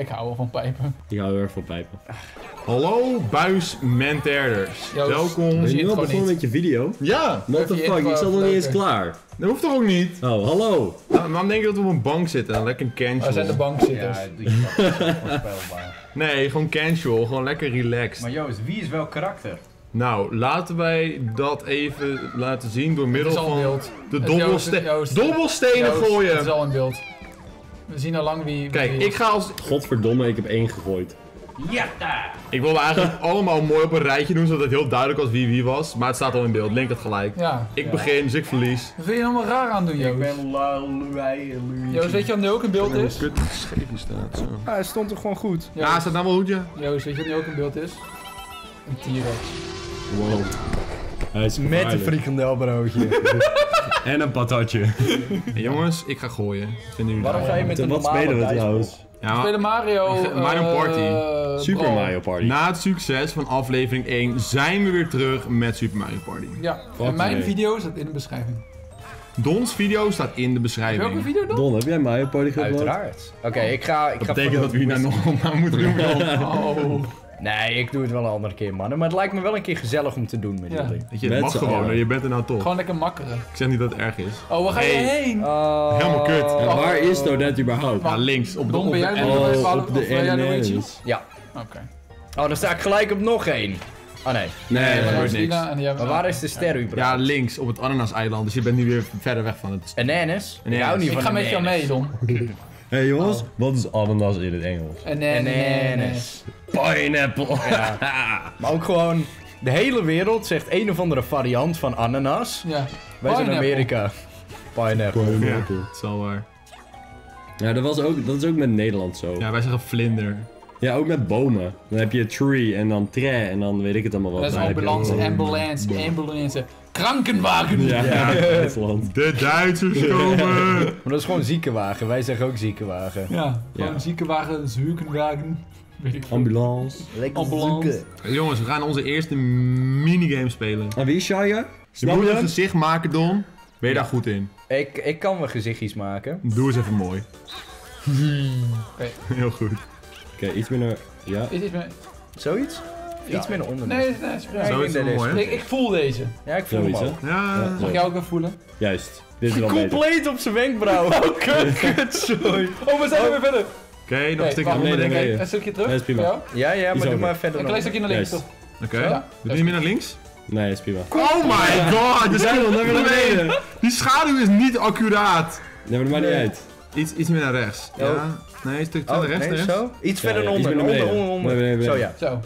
Ik hou wel van pijpen. Ik hou heel erg van pijpen. Hallo buismenterders. Welkom. Ben je nu al begonnen met je video? Ja. What the fuck, ik zat nog niet eens klaar. Dat hoeft toch ook niet? Oh, hallo. Dan denk ik dat we op een bank zitten en lekker cancel. We zijn de bankzitters. Ja, nee, gewoon cancel. Gewoon lekker relaxed. Maar Joost, wie is welk karakter? Nou, laten wij dat even laten zien door middel van de dobbelstenen gooien. Het is al in beeld. We zien al lang wie... Kijk, ik ga als... Godverdomme, ik heb 1 gegooid. Ja! Ik wilde eigenlijk allemaal mooi op een rijtje doen, zodat het heel duidelijk was wie was. Maar het staat al in beeld, Link had gelijk. Ja. Ik begin, dus ik verlies. Dat vind je helemaal raar aan doen, Joost. Ik ben Joost, weet je wat nu ook in beeld is? Kut geschreven staat, zo. Ah, hij stond toch gewoon goed? Ja, hij staat nou wel goed, ja. Joost, weet je wat nu ook in beeld is? Een T-Rex. Wow. Hij is gevaarlijk. Met een frikandelbroodje. En een patatje. Hey jongens, ik ga gooien. Waarom ga je met een normale spelen we trouwens? Ja, we spelen Mario Party. Super Mario Party. Na het succes van aflevering 1 zijn we weer terug met Super Mario Party. Ja, en mijn video staat in de beschrijving. Dons video staat in de beschrijving. Welke video dan? Don, heb jij Mario Party gedaan? Uiteraard. Oké, ik ga... Dat betekent dat we hier nou nog aan moeten doen. Oh. Nee, ik doe het wel een andere keer, mannen. Maar het lijkt me wel een keer gezellig om te doen met jullie. Ja. Je mag gewoon, je bent er nou toch. Gewoon lekker makkeren. Ik zeg niet dat het erg is. Oh, waar ga je heen? Helemaal kut. Ja, waar is nou dat überhaupt? Ja, links. Op de Ja. Oké. Oh, dan sta ik gelijk op nog 1. Oh nee. Nee, dat wordt niks. Maar waar is de ster überhaupt? Ja, links op het Ananas-eiland. Dus je bent nu weer verder weg van het... Ananas? Ik hou niet van ik ga met jou mee, Don. Hé jongens, wat is ananas in het Engels? Ananas. Pineapple. Ja. Maar ook gewoon, de hele wereld zegt een of andere variant van ananas. Ja. Wij zijn Amerika. Pineapple. Pineapple. Ja, dat is al waar. Ja, dat is ook met Nederland zo. Ja, wij zeggen vlinder. Ja, ook met bomen. Dan heb je tree en dan tray en dan weet ik het allemaal wel. Dat is ambulance. Krankenwagen! Ja, Duitsland. De Duitsers komen! Maar dat is gewoon ziekenwagen, wij zeggen ook ziekenwagen. Ja, gewoon ziekenwagen, ziekenwagen. Ambulance. Ambulance. Jongens, we gaan onze eerste minigame spelen. En wie is Shaya? Je moet een gezicht maken, Don. Ben je daar goed in? Ik kan wel gezichtjes maken. Doe eens even mooi. Heel goed. Oké, iets minder... Ja. Zoiets? Ja. Iets minder onder. Nee, is mooi, ik voel deze. Ja, ik voel hem ook. Ja. Mag jij ook wel voelen? Juist. Dit is wel compleet beter. Op zijn wenkbrauw. Oh, kut, sorry. Oh, we zijn weer verder. Oké, nog een stukje onderdenken. Een stukje terug? Dat is prima. Ja, maar doe maar verder. Een klein stukje naar links, toch? Oké. Doe je meer naar links? Nee, dat is prima. Oh my god, we zijn nog naar beneden. Die schaduw is niet accuraat. Nee, maar dat maakt niet uit. Iets meer naar rechts. Ja. Nee, een stukje naar rechts. Iets verder onder. Zo, ja. Zo.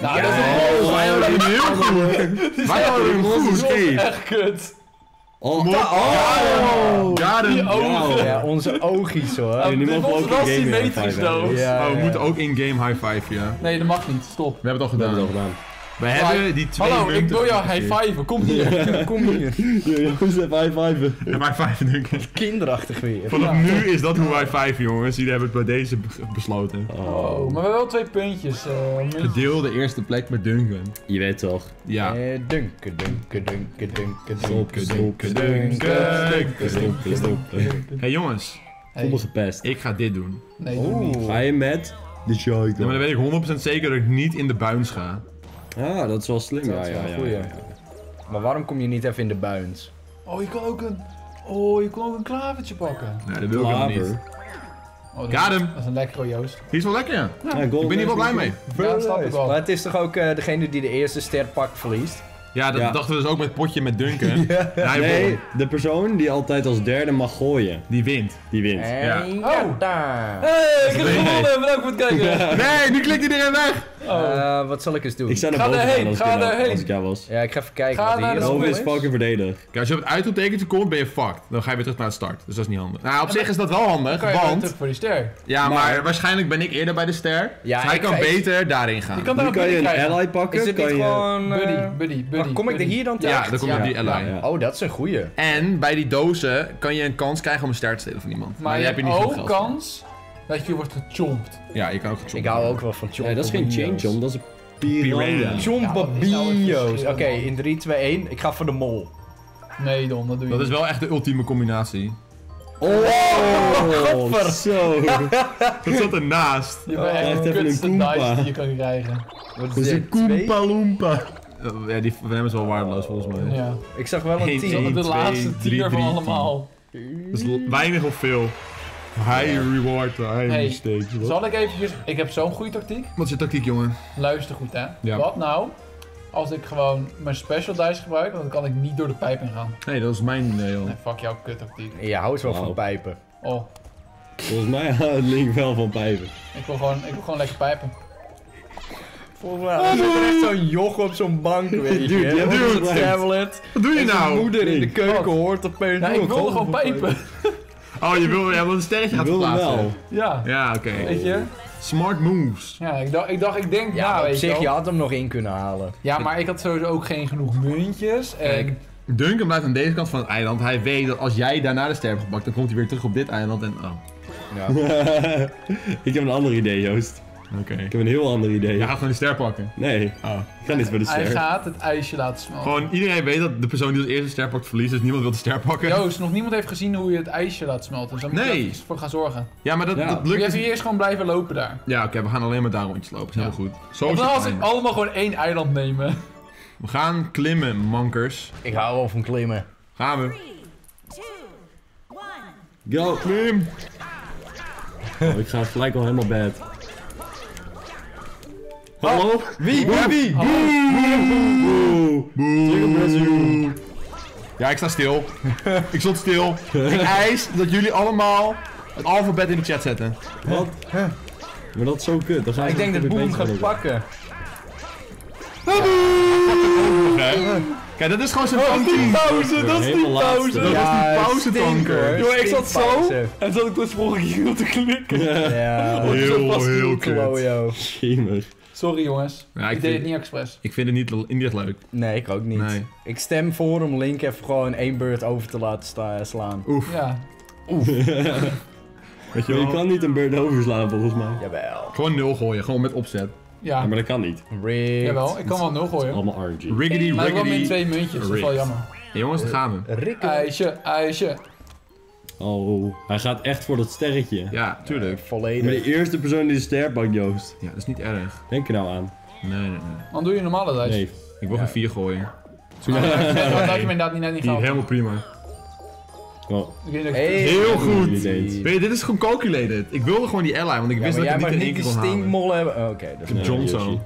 Nou, dat is een boos. Wij hadden hem heel goed. Wij hadden hem goed. Dat is echt kut. Oh, die ogen. Ja, onze oogjes hoor. Nu mogen we ook in-game high-five. Ja, we moeten ook in-game high-five, ja. Nee, dat mag niet. Stop. We hebben het al gedaan. We hebben die 2 Hallo, ik wil jou high-fiven. Kom hier. Kom hier. Je moet even high-fiven. Ja, high-five denk ik. Kinderachtig weer. Vanaf nu is dat hoe high-fiven, jongens. Jullie hebben het bij deze besloten. Oh, maar we hebben wel 2 puntjes. Deel de eerste plek met Duncan. Je weet toch? Ja. Duncan. Hé jongens. Sommige pest. Ik ga dit doen. Nee, doe niet. Ga je met de show? Ja, maar dan weet ik 100% zeker dat ik niet in de buins ga. Ah, dat is wel slim. Ja. Maar waarom kom je niet even in de buins? Oh, je kon ook een klavertje pakken. Nee, dat wil ik helemaal niet. Oh, dat is een lekkere, Joost. Die is wel lekker, ja. Ik ben hier wel blij mee. Ja, snap ik wel. Maar het is toch ook degene die de eerste ster pakt verliest? Ja, dat dachten we dus ook met potje met Duncan. Nee, de persoon die altijd als derde mag gooien. Die wint. Ja. Oh, daar. Hey, ik heb gewonnen. Bedankt voor het kijken. Nee, nu klikt iedereen weg. Wat zal ik eens doen? Ik zou naar boven gaan als ik jou was. Ja, ik ga even kijken wat hier is. Boven is fucking verdedig. Kijk, als je op het uitroeptekentje komt, ben je fucked. Dan ga je weer terug naar de start. Dus dat is niet handig. Nou, op zich is dat wel handig, want... Dan kan je terug voor die ster. Ja, maar waarschijnlijk ben ik eerder bij de ster. Dus hij kan beter daarin gaan. Nu kan je een ally pakken. Is het niet gewoon... Buddy. Kom ik er hier dan tegen? Ja, dan kom je op die ally. Oh, dat is een goeie. En bij die dozen kan je een kans krijgen om een ster te stelen van iemand. Maar je hebt ook kans... dat je wordt gechompt. Ja, ik kan ook gechompt. Ik hou ook wel van chomp. Nee, dat is geen chainchomp, dat is een piranha. Chompabinho's. Oké, in 3, 2, 1. Ik ga voor de mol. Nee, Don, dat doe je niet. Dat is wel echt de ultieme combinatie. Oh, zo. Dat zat ernaast. Je bent echt even een Koompa die je kan krijgen. Dat is een Koompa Loompa. Ja, die van hem is wel waardeloos volgens mij. Ja. Ik zag wel een 10. De laatste 10 van allemaal. Dat is weinig of veel. High reward, high mistake. Zal ik eventjes... Ik heb zo'n goede tactiek. Wat is je tactiek, jongen? Luister goed, hè. Ja. Wat nou als ik gewoon mijn special dice gebruik, dan kan ik niet door de pijp in gaan. Nee, dat is mijn idee, joh. Nee, fuck jouw kut tactiek. Nee, je houdt wel van pijpen. Oh. Volgens mij houdt Link wel van pijpen. Ik wil gewoon lekker pijpen. Volgens mij zit er echt zo'n joch op zo'n bank, weet je. Dude, tablet. Wat doe je nou? Mijn moeder in de keuken hoort opeens... Nee, ik wilde gewoon pijpen. Oh, jij wil een sterretje gaan plaatsen. Wel. Ja. Ja, oké. Weet je? Smart moves. Ja, ik denk, ja, nou, weet je. Op zich, je had hem nog in kunnen halen. Ja, maar ik had sowieso ook geen genoeg muntjes. En... Duncan blijft aan deze kant van het eiland. Hij weet dat als jij daarna de ster hebt gepakt, dan komt hij weer terug op dit eiland en... Oh. Ja. Ik heb een ander idee, Joost. Okay. Ik heb een heel ander idee. Hij gaat gewoon de ster pakken. Nee, ik ga niet voor de ster. Hij gaat het ijsje laten smelten. Gewoon iedereen weet dat de persoon die als eerste de ster pakt verliest, dus niemand wil de ster pakken. Joost, nog niemand heeft gezien hoe je het ijsje laat smelten, dus daar moet je voor gaan zorgen. Ja, maar dat lukt. Je hebt hier eerst gewoon blijven lopen daar. Ja, oké, we gaan alleen maar daar rondjes lopen, is heel goed. Zo als ik allemaal gewoon één eiland nemen. We gaan klimmen, mankers. Ik hou wel van klimmen. Gaan we. 3, 2, 1, go, klim! Oh, ik ga gelijk al helemaal bad. Hallo? Wie? Wie? Boe! Boe! Ja, ik sta stil. Ik stond stil. Ik eis dat jullie allemaal het alfabet in de chat zetten. Wat? Maar dat is zo kut. Dan ga ik denk dat Boem gaat pakken. Kijk, dat is gewoon zo'n tankie. Dat is die pauze tanker. Yo, ik zat zo en zat ik dus volgende keer op te klikken. Ja, heel kut. Schemer. Sorry jongens, ik deed het niet expres. Ik vind het niet leuk. Nee, ik ook niet. Nee. Ik stem voor om Link even gewoon 1 beurt over te laten slaan. Oef. Ja. Oef. Weet je wel? Je kan niet een beurt overslaan volgens mij. Jawel. Gewoon 0 gooien, gewoon met opzet. Ja. Ja, maar dat kan niet. Rigged. Jawel, ik kan wel 0 gooien. Allemaal RNG. Riggedy, maar ik heb min 2 muntjes, dat is wel jammer. Hey, jongens, daar gaan we. Riggedy. IJsje. Oh, hij gaat echt voor dat sterretje. Ja, tuurlijk. Volledig. Maar de eerste persoon die de ster pakt, Joost. Ja, dat is niet erg. Denk er nou aan. Nee. Dan doe je een normale lijst. Nee. Ik wil geen 4 gooien. Dat had je inderdaad niet gehaald. Helemaal prima. Oh. Heel goed. Weet je, dit is gewoon calculated. Ik wilde gewoon die ally, want ik wist dat ik niet in één keer kon halen. Jij mag niet de stinkmol hebben. Oké, dat is Johnson.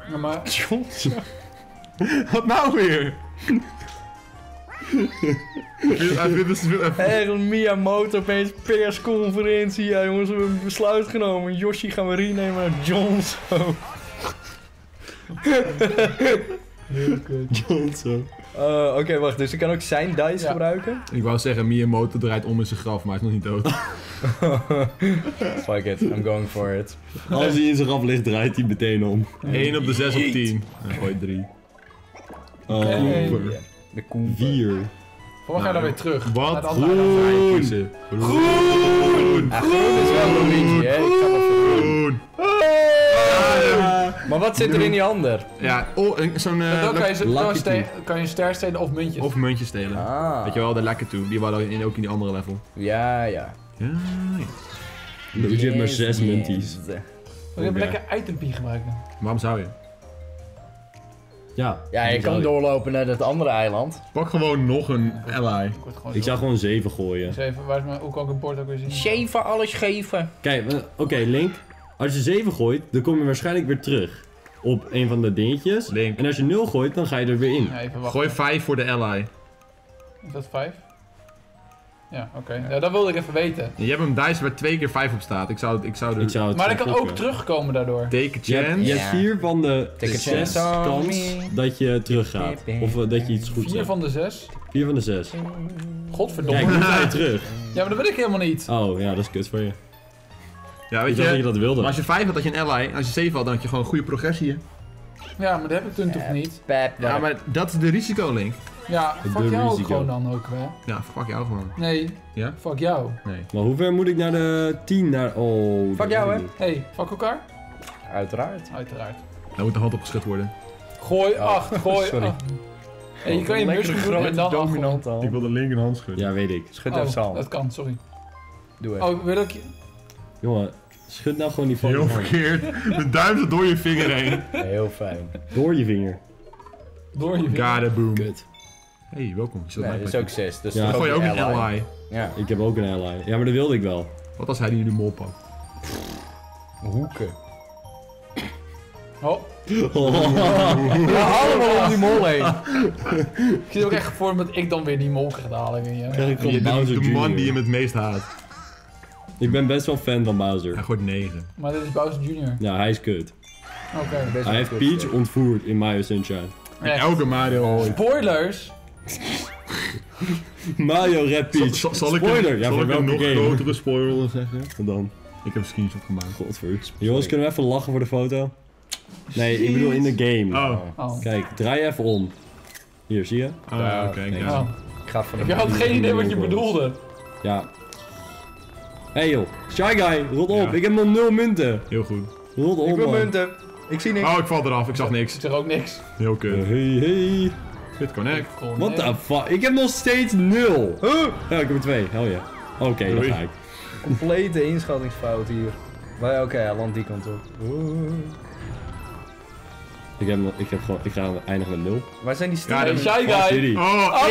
Johnson? Wat nou weer? Miyamoto opeens persconferentie. Ja jongens, we hebben een besluit genomen. Yoshi gaan we renamen naar Johnson. Heel kut. Johnson. Oké, wacht. Dus ik kan ook zijn dice gebruiken? Ik wou zeggen, Miyamoto draait om in zijn graf, maar hij is nog niet dood. Fuck it, I'm going for it. Als hij in zijn graf ligt, draait hij meteen om. 1 op de 6 op 10. Gooi 3. De koe. 4. Volgens mij dan weer terug. Wat? Groen! Ja, groen is wel Luigi, hè? Ik ga wel groen. Maar wat zit er in die ander? Ja, zo'n... Dan kan je ster stelen of muntjes. Of muntjes stelen. Ah. Weet je wel, de lekker toe. Die waren ook in die andere level. Ja. Luigi heeft maar 6 munties. Ik heb lekker itempie gebruikt. Waarom zou je? Ja, je kan doorlopen naar dat andere eiland. Pak gewoon nog een ally. Ik zou gewoon 7 gooien. 7, waar is mijn ook een bord ook weer zien? 7, alles geven. Kijk, oké, Link. Als je 7 gooit, dan kom je waarschijnlijk weer terug. Op een van de dingetjes. Link. En als je 0 gooit, dan ga je er weer in. Ja, gooi 5 voor de ally. Is dat 5? Ja, oké. Ja, dat wilde ik even weten. Je hebt een dice waar 2 keer 5 op staat. Ik zou het maar ik kan ook terugkomen daardoor. Take a chance. Je hebt 4 van de 6 kans dat je teruggaat. Of dat je iets goeds hebt. 4 van de 6? 4 van de 6. Godverdomme. Kijk, nu ga je terug. Ja, maar dat wil ik helemaal niet. Oh, ja, dat is kut voor je. Ja, weet je, dat je dat wilde. Maar als je 5 had, had je een ally. En als je 7 had, dan had je gewoon goede progressie. Ja, maar dat heb ik toen toch niet? Ja, maar dat is de risicolink. Ja, fuck jou gewoon dan ook, hè? Ja, fuck jou gewoon. Nee, fuck jou. Nee. Maar hoe ver moet ik naar de 10? Oh, fuck jou, hè? Hey, fuck elkaar? Uiteraard. Daar moet de hand op geschud worden. Gooi 8, gooi 8. Hey, je kan je muur schudden en dan dominant al. Ik wil de linkerhand schudden. Ja, weet ik. Schud even samen. Dat kan, sorry. Doe even. Oh, wil ik... Jongen, schud nou gewoon die van. Heel verkeerd. De duim zat door je vinger heen. Heel fijn. Door je vinger. Door je vinger. Gadaboom. Kut. Hey, welkom. Is dat nee, dat is ook 6. Dus ja. Dan gooi je ook een ally. Ja. Ik heb ook een ally. Ja, maar dat wilde ik wel. Wat als hij die in de mol pakt? Hoeken. Oh. Ja, allemaal om die mol heen. Ik zie ook echt voor me dat ik dan weer die mol gedaan heb. Ja. Krijg ik Bowser de man die hem het meest haat. Ik ben best wel fan van Bowser. Hij gooit 9. Maar dit is Bowser Jr. Ja, hij is kut. Okay, hij wel heeft Peach kut ontvoerd in Mario Sunshine. Echt. Elke Mario al. Spoilers! Mario Red Peach. Zal ik een nog grotere spoiler zeggen? Wat dan? Ik heb een screenshot gemaakt. Godverdomme. Jongens, kunnen we even lachen voor de foto? Nee, ik bedoel in de game. Oh. Oh. Kijk, draai even om. Hier, zie je? Oh, ja, oké. Okay, ja. Ik had geen idee wat je bedoelde. Ja. Hé hey joh, Shy Guy, rot op. Ja. Ik heb nog 0 munten. Heel goed. Rot op, ik wil munten. Ik zie niks. Oh, ik val eraf. Ik zag niks. Ik zag ook niks. Heel kut. Hey. Hit connect. What the fuck? Ik heb nog steeds 0. Huh? Ja, ik heb er 2. Hell yeah. Oké, daar ga ik. Complete inschattingsfout hier. Maar oké, hij landt die kant op. Ik ga eindigen met 0. Waar zijn die sterren? Ja, de Shy Guy. Oh,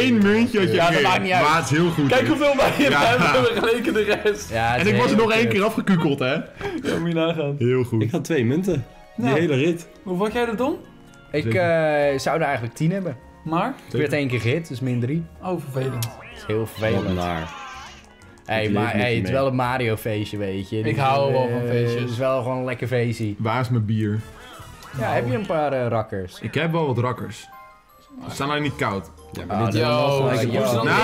1 muntje had je. Ja, dat maakt niet uit. Maar het is heel goed. Kijk hoeveel wij hebben geleken de rest. Ja, en ik was er nog 1 keer afgekukeld, hè? Ja, moet je nagaan. Heel goed. Ik had 2 munten. Nou, die hele rit. Hoe vond jij dat dan? Ik zou er eigenlijk 10 hebben. Maar? Ik werd 1 keer gehit, dus min 3. Oh, vervelend. Dat is heel vervelend. Hey, het is wel een Mario feestje, weet je. Ik hou wel van feestjes. Het is wel gewoon een lekker feestje. Waar is mijn bier? Ja, heb je een paar rakkers? Ik heb wel wat rakkers. Ze staan alleen niet koud. Ja, maar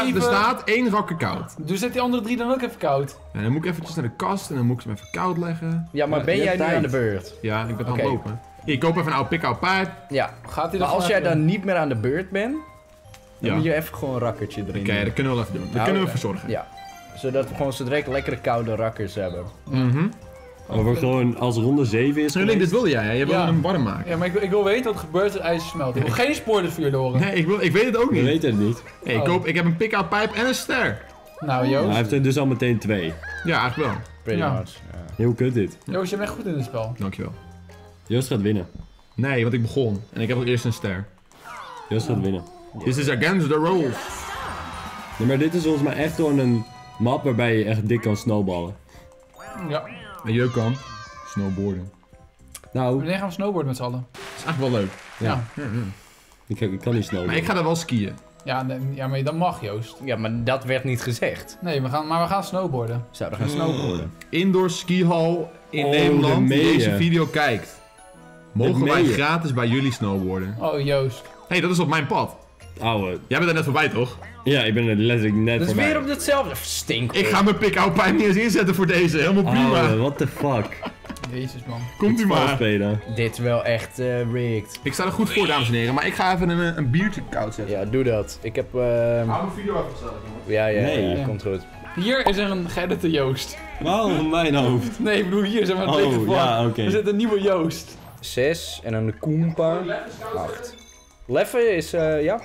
dit er staat 1 rakker koud. Dus zet die andere 3 dan ook even koud. En dan moet ik eventjes naar de kast en dan moet ik ze even koud leggen. Ja, maar ben jij nu aan de beurt? Ja, ik ben aan het lopen. Ik koop even een oude pik-out pijp. Ja, maar als jij dan niet meer aan de beurt bent, dan moet je even gewoon een rakkertje erin. Oké, dat kunnen we wel even doen. Daar kunnen we voor zorgen. Ja, zodat we gewoon zo direct lekkere koude rakkers hebben. Maar gewoon als ronde 7 is. Link, dit wilde jij, hè? Je wilde hem warm maken. Ja, maar ik wil weten wat er gebeurt als het ijs smelt. Ik wil geen spoilers voor jullie horen. Nee, ik weet het ook niet. We weten het niet. Hey, ik heb een pick-out pijp en een ster. Nou, Joost. Nou, hij heeft er dus al meteen 2. Ja, eigenlijk wel. Pretty much. Ja. Heel kut dit. Joost, je bent echt goed in het spel. Dankjewel. Joost gaat winnen. Nee, want ik begon. En ik heb ook eerst een ster. Joost gaat winnen. This is against the rules. Nee, maar dit is volgens mij echt gewoon een map waarbij je echt dik kan snowballen. Ja. En je kan snowboarden. Nou... Wanneer gaan we snowboarden met z'n allen? Dat is eigenlijk wel leuk. Ja. Ik kan niet snowboarden. Maar ik ga daar wel skiën. Ja, maar dat mag, Joost. Ja, maar dat werd niet gezegd. Nee, we gaan snowboarden. Zouden we gaan snowboarden? Indoor skihall in Nederland die deze video kijkt. Mogen wij gratis bij jullie snowboarden? Oh, Joost. Hé, dat is op mijn pad. Ouwe. Jij bent er net voorbij, toch? Ja, ik ben er letterlijk net voorbij. Dus weer op hetzelfde stink. Ik ga mijn pick-out pijp niet eens inzetten voor deze. Helemaal prima. Ouwe, what the fuck. Jezus, man. Komt u maar. Spelen. Dit is wel echt rigged. Ik sta er goed voor, dames en heren. Maar ik ga even een biertje koud zetten. Ja, doe dat. Ik heb... Hou mijn video afgesteld, jongen. Ja, komt goed. Hier is er een geëdite Joost. Waarom mijn hoofd? Nee, ik bedoel, hier zijn we een dikke vlak. Ja, oké. Er zit een nieuwe Joost. 6 en een Koenpa. 8. Leffen is, ja.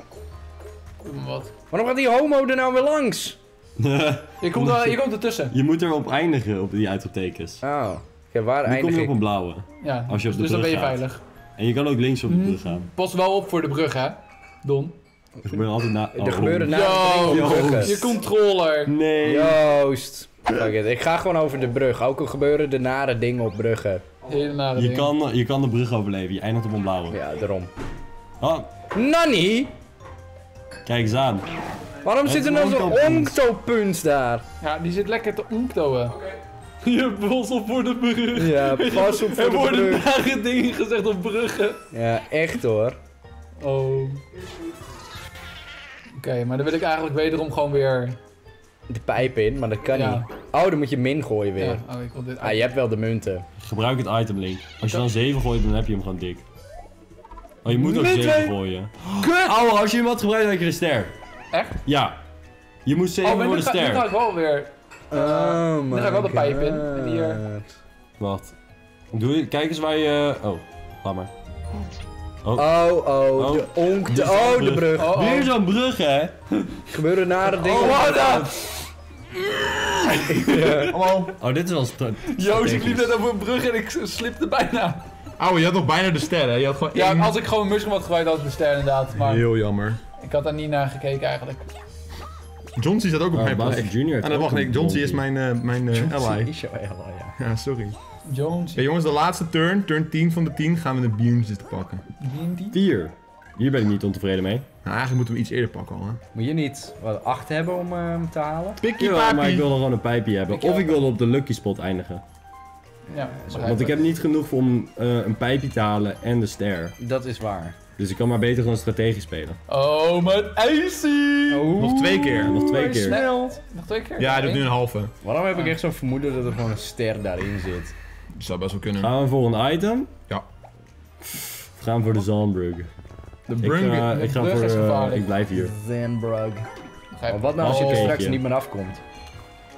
Wat? Waarom gaat die homo er nou weer langs? Je komt ertussen. Je moet erop eindigen, op die uitroeptekens. Oh. Okay, waar eindig ik? Kom je op een blauwe. Ja, als je op de brug dan ben je veilig. Gaat. En je kan ook links op de brug gaan. Pas wel op voor de brug, hè, Don. Er gebeuren altijd je controller. Nee. Joost. Ik ga gewoon over de brug. Ook al gebeuren de nare dingen op bruggen. Hele nare dingen. Je kan de brug overleven. Je eindigt op een blauwe. Ja, daarom. Oh. Nanny! Kijk eens aan. Waarom zit er nou zo'n onktopunt daar? Ja, die zit lekker te onktoen. Je pas op voor de brug. Ja, pas op voor de brug. Er worden nare dingen gezegd op bruggen. Ja, echt hoor. Oh. Oké, maar dan wil ik eigenlijk wederom gewoon weer... De pijp in, maar dat kan niet. Oh, dan moet je min gooien weer. Ja, oh, ik wil dit je hebt wel de munten. Gebruik het item, Link. Als je dan 7 gooit, dan heb je hem gewoon dik. Oh, je moet ook 7 gooien. Kut! Ouwe, als je hem had gebruikt, dan heb je een ster. Echt? Ja. Je moet 7 voor de ster. Nu ga ik wel weer... nu ga ik wel de pijp in. En hier... Wat? Kijk eens waar je... Oh, laat maar. Oh, de onkte... Oh, de brug. Weer zo'n brug, hè? Gebeuren nare dingen. Oh, wat? Hey. Hallo. Oh, dit is wel Joost, ik liep net over een brug en ik slipte bijna. Auw, je had nog bijna de sterren. Je had gewoon één... als ik gewoon mushroom had gewaaid, had ik de sterren inderdaad. Maar heel jammer. Ik had daar niet naar gekeken eigenlijk. Johnsy staat ook op mijn plek. Wacht, nee, Johnsy is mijn ally. Is jouw ally, ja. Ja, sorry. Johnsy. Ja, jongens, de laatste turn, turn 10 van de 10, gaan we de beamsjes te pakken. Beamsjes? 4. Hier ben ik niet ontevreden mee. Nou, eigenlijk moeten we iets eerder pakken al, hè. Moet je niet 8 hebben om te halen? Pikkie papi. Maar ik wil er gewoon een pijpje hebben. Pikkie of ik wil op de lucky spot eindigen. Ja, want ik heb niet genoeg om een pijpje te halen en de ster. Dat is waar. Dus ik kan maar beter gewoon strategisch spelen. Oh, mijn ijsie! Oh, nog 2 keer. Nog 2 keer. Snel. Nog 2 keer? Ja, hij doet nu een halve. Waarom heb ik echt zo'n vermoeden dat er gewoon een ster daarin zit? Dat zou best wel kunnen. Gaan we voor een item? Ja. We gaan voor de Zandbrug. De brug is gevaarlijk. Ik blijf hier. Zandbrug. Maar wat nou als je er straks niet meer afkomt?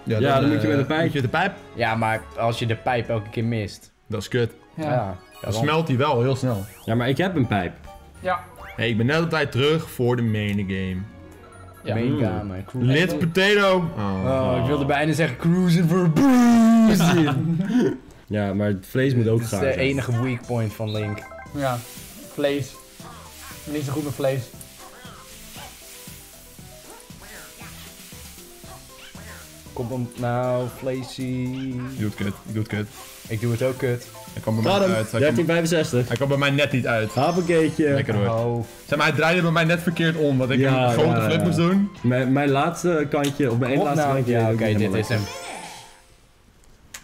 Ja, dan moet je met de pijp. Ja, maar als je de pijp elke keer mist. Dat is kut. Ja. Dan smelt hij wel heel snel. Ja, maar ik heb een pijp. Ja. Hey, ik ben net op tijd terug voor de main game. Ja, main game. Lit potato. Oh, ik wilde bijna zeggen cruising for bruising. Ja, maar het vlees moet ook gaar zijn. Dat is de enige weak point van Link. Ja, vlees. Niet zo goed met vlees. Kom op nou, vleesie. Ik doe het kut. Ik doe het ook kut. Hij kwam bij mij uit. 1365. Hij kwam bij mij net niet uit. Hapenkeetje. Lekker hoor. Zeg maar, hij draaide bij mij net verkeerd om, want ik een grote flip moest doen. Mijn laatste kantje, of mijn één laatste kantje. Ja, oké, dit is hem.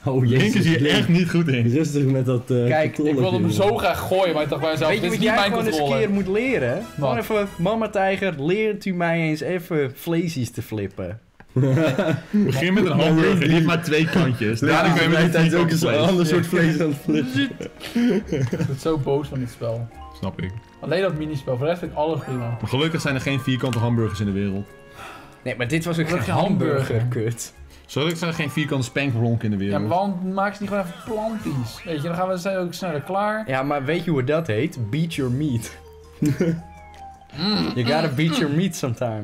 Oh jezus. Link is hier echt niet goed in. Rustig met dat kijk, ik wilde hem zo graag gooien, maar ik dacht bij mezelf, dit is niet mijn controle. Weet je wat jij gewoon eens een keer moet leren? Gewoon even, mama tijger, leert u mij eens even vleesies te flippen. Begin met een hamburger, die heeft maar 2 kantjes. Daarna kun je met tijd ook een ander soort vlees aan het flippen. Ik ben zo boos van dit spel. Snap ik. Alleen dat minispel, voor de rest vind ik alles prima. Maar gelukkig zijn er geen vierkante hamburgers in de wereld. Nee, maar dit was ook geen hamburger, kut. Gelukkig zijn er geen vierkante spankronk in de wereld. Ja, maar waarom maak ze niet gewoon even planties? Weet je, dan gaan we zijn ook sneller klaar. Ja, maar weet je hoe dat heet? Beat your meat. You gotta beat your meat sometime.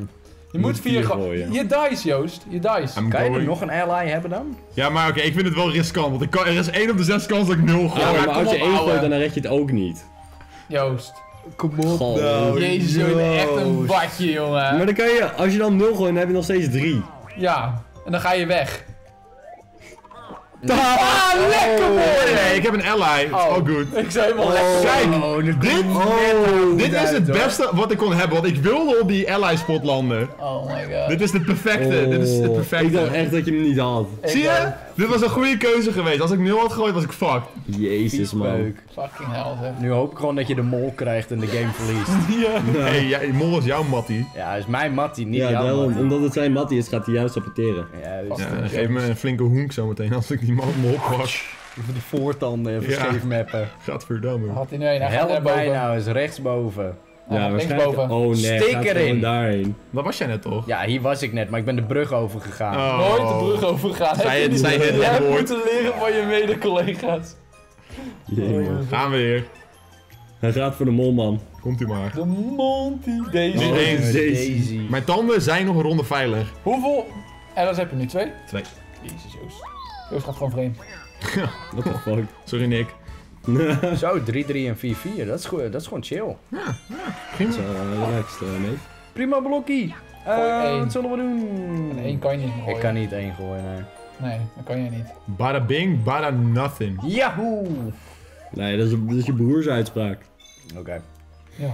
Je moet 4 gooien. Je dice, Joost. Je dice. Kan je er nog een ally hebben dan? Ja, maar oké, ik vind het wel riskant. Want er is 1 op de 6 kans dat ik 0 gooi. Ja, maar als je 1 gooit, dan red je het ook niet. Joost. Kom op. Nou, Jezus, je bent echt een badje, jongen. Maar dan kan je, als je dan 0 gooit, dan heb je nog steeds 3. Ja, en dan ga je weg. Lekker mooi! Nee, ik heb een ally. Oh, goed. Ik zei wel lekker. Kijk, dit is het beste wat ik kon hebben, want ik wilde op die ally spot landen. Oh my god. Dit is de perfecte, Ik dacht echt dat je hem niet had. Zie je? Dit was een goede keuze geweest. Als ik 0 had gegooid, was ik fucked. Jezus man. Fucking hell, hè. Nu hoop ik gewoon dat je de mol krijgt en de game verliest. Ja. Hey, mol is jouw mattie. Ja, is mijn mattie, niet jouw mattie. Omdat het zijn mattie is, gaat hij jou saboteren. Ja, geef me een flinke honk zometeen als ik die mol was. Even de voortanden even scheef mappen. Gadverdamme. Had hij nu een help bij nou eens rechtsboven. Ja, waarschijnlijk. Oh nee, steek erin. Daarheen. Waar was jij net toch? Ja, hier was ik net, maar ik ben de brug overgegaan. Nooit de brug overgegaan. Jij moet leren van je mede-collega's. Gaan we weer. Hij gaat voor de molman. Komt u maar. De Monty Daisy. Mijn tanden zijn nog een ronde veilig. Hoeveel? En dat heb je nu 2? 2. Jezus, Joost. Joost gaat gewoon vreemd. What the fuck. Sorry, Nick. Zo, 3-3 en 4-4, dat is gewoon chill. Ja, prima. Zo, relaxed, mate. Prima blokkie. Wat zullen we doen? En 1 kan je niet gooien. Ik kan niet 1 gooien, nee. Nee, dat kan je niet. Bada bing, bada nothing. Yahoo! Nee, dat is je broers uitspraak. Oké. Ja.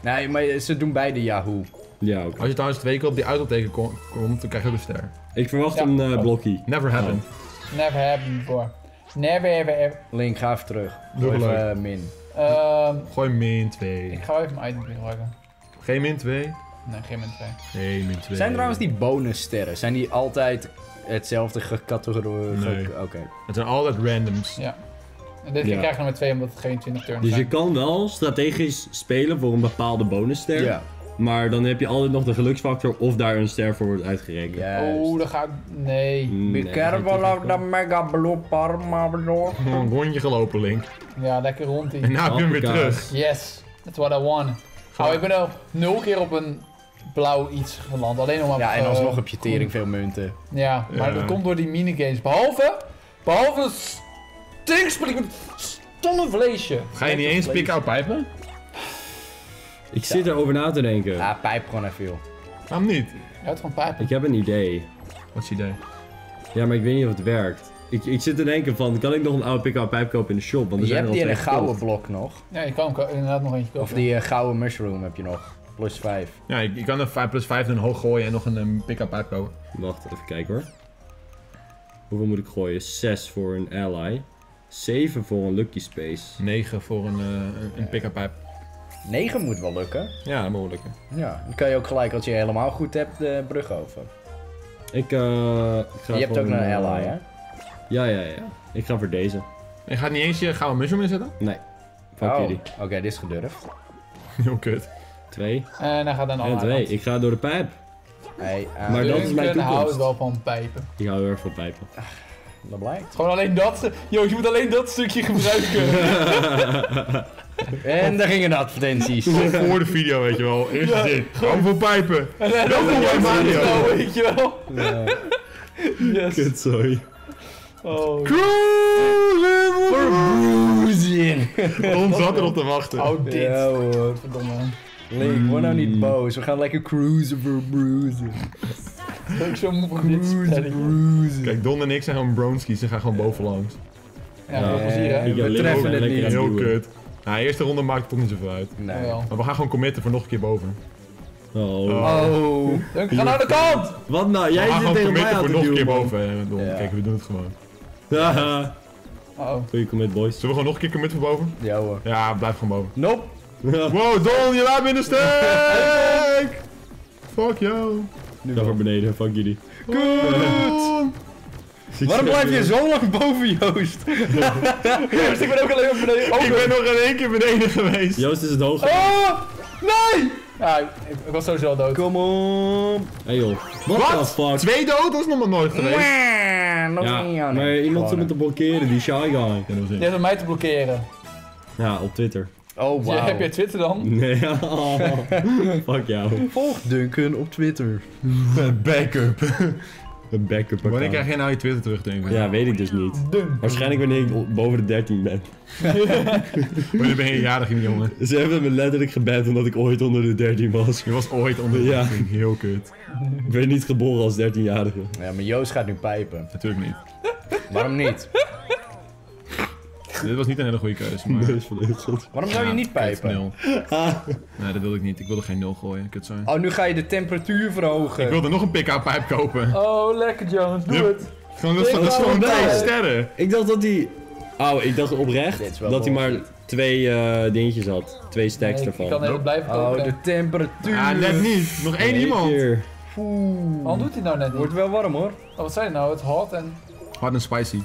Nee, maar ze doen beide Yahoo. Ja, oké. Als je trouwens 2 keer op die uitroepteken komt, dan krijg je ook een ster. Ik verwacht een blokkie. Never happened. Never happened before. Never ever ever. Link, ga even terug. Doe even min. Gooi min 2. Ik ga even een item gebruiken. Geen min 2? Nee, geen min 2. Nee, min 2. Zijn trouwens die bonussterren? Zijn die altijd hetzelfde gecategoriseerd? Nee. Oké. Het zijn altijd randoms. Ja. En dit keer krijg je nog 2 omdat het geen 20 turns zijn. Dus je kan wel strategisch spelen voor een bepaalde bonusster. Ja. Maar dan heb je altijd nog de geluksfactor of daar een ster voor wordt uitgerekend. Juist. Oh, dat gaat... Nee. Ik ken wel ook dat mega blop parma blop. Een rondje gelopen, Link. Ja, lekker rond hier. En nou, ik ben weer terug. Yes, that's what I want. Oh, ik ben al 0 keer op een blauw iets geland. Alleen nog maar... Ja, en alsnog heb je tering veel munten. Ja, maar dat komt door die minigames. Behalve dat tegenspel met stomme vleesje. Ga je niet eens pick-out pijpen? Ik zit erover na te denken. Ja, pijp gewoon even, joh. Waarom niet? Je houdt gewoon pijpen. Ik heb een idee. Wat is je idee? Ja, maar ik weet niet of het werkt. Ik zit te denken van, kan ik nog een oude pick-out pijp kopen in de shop? Want je hebt die in een gouden blok nog. Ja, je kan inderdaad nog eentje kopen. Of die gouden mushroom heb je nog. Plus 5. Ja, je kan een plus 5 en hoog gooien en nog een pick-up pijp kopen. Wacht, even kijken hoor. Hoeveel moet ik gooien? 6 voor een ally. 7 voor een lucky space. 9 voor een pick-up pijp. 9 moet wel lukken. Ja, dat moet wel lukken. Ja, dan kan je ook gelijk als je helemaal goed hebt de brug over. Je hebt ook een ally, hè? Ja. Ik ga voor deze. Je gaat niet eens je gouden mushroom inzetten? Nee. Fuck jullie. Oké, dit is gedurfd. Heel kut. 2. En hij gaat dan allemaal. 2. Ik ga door de pijp. Hey, maar dat is mijn toekomst. Ik hou wel van pijpen. Ik hou heel erg van pijpen. Dat blijkt. Gewoon alleen dat. Yo, je moet alleen dat stukje gebruiken. En daar gingen de advertenties. Voor de video, weet je wel. Eerst dit. Gewoon voor pijpen. En dan voor Mario. Weet je wel. Yes. Kut, sorry. Oh. Cruising! Ons zat erop te wachten. Oh, dit. Ja, hoor. Verdomme. Leek, ik word nou niet boos. We gaan lekker cruisen voor bruisen. Dat ik zo moe van dit spelen. Kijk, Don en ik zijn gewoon brownskies. Ze gaan gewoon bovenlangs. Ja, heel plezier, hè? We treffen het niet. Heel kut. Nou, de eerste ronde maakt het toch niet zoveel uit. Nee. Maar we gaan gewoon committen voor nog een keer boven. Ga naar de kant! Wat nou? Jij zit tegen mij aan te duwen. We gaan gewoon committen voor nog een keer boven, Don. Kijk, we doen het gewoon. Haha. Goeie commit, boys. Zullen we gewoon nog een keer committen voor boven? Ja hoor. Ja, blijf gewoon boven. Nope. Wow, Don, je laat me in de steek! Fuck jou. Nu ga voor beneden, fuck jullie. Goed! Waarom blijf je zo lang boven, Joost? Joost, ik ben ook alleen maar beneden. Ik ben nog in één keer beneden geweest. Joost is het hoog. Oh, nee! Ja, ik was sowieso al dood. Come on! Hey joh. What? 2 dood? Dat is nog maar nooit geweest. Ja, maar iemand zit me te blokkeren, die shy guy. Die heeft mij te blokkeren. Ja, op Twitter. Oh, wow. Heb jij Twitter dan? Nee, fuck jou. Volg Duncan op Twitter. Backup. Een backup account. Wanneer krijg je nou je Twitter terug, denk ik? Ja, weet ik dus niet. Duncan. Waarschijnlijk wanneer ik boven de 13 ben. Maar dan ben je jarig, jongen. Ze hebben me letterlijk geband omdat ik ooit onder de 13 was. Je was ooit onder de 13, heel kut. Ik ben niet geboren als 13-jarige. Ja, maar Joost gaat nu pijpen. Natuurlijk niet. Waarom niet? Dit was niet een hele goede keuze, maar... Waarom zou je niet pijpen? Nee, dat wilde ik niet. Ik wilde geen 0 gooien. Kutzooi. Oh, nu ga je de temperatuur verhogen. Ik wilde nog een pick-out pijp kopen. Oh, lekker Jones. Doe het. Dat is gewoon 2 sterren. Ik dacht dat die... Oh, ik dacht oprecht dat hij maar 2 dingetjes had. 2 stacks ervan. Ik kan even blijven kopen. Oh, de temperatuur. Ah, net niet. Nog 1 iemand. Oeh. Waarom doet hij nou net niet? Wordt wel warm hoor. Oh, wat zei je nou? Het hot en... Hot en spicy.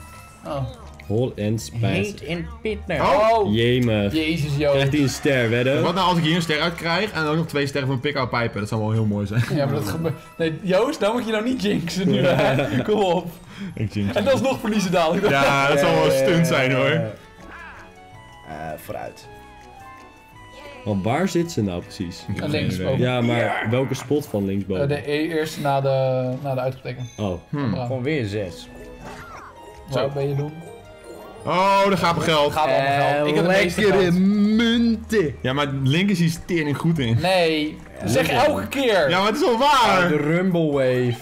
Oh. Hol en spijs. Heet in pitner. Oh! Jemig. Jezus, joh. Krijgt hij een ster, wedden? Wat nou als ik hier een ster uit krijg en dan ook nog 2 sterren van pick-out pijpen? Dat zou wel heel mooi zijn. Ja, maar dat gebeurt... Nee, Joost, nou moet je nou niet jinxen nu, hè. Kom op. Ik jinx. En dat is nog verliezen dadelijk. Ja, dat zal wel een stunt zijn, hoor. Vooruit. Want waar zit ze nou precies? Linksboven. Ja, maar welke spot van linksboven? De eerste na de uitgetekend. Oh. Gewoon weer 6. Wat ben je doen? Oh, daar gaat mijn geld. Ik heb lekkere munten. Ja, maar Link is hier tering goed in. Nee, zeg elke keer. Ja, maar het is wel waar. Oh, de Rumble Wave.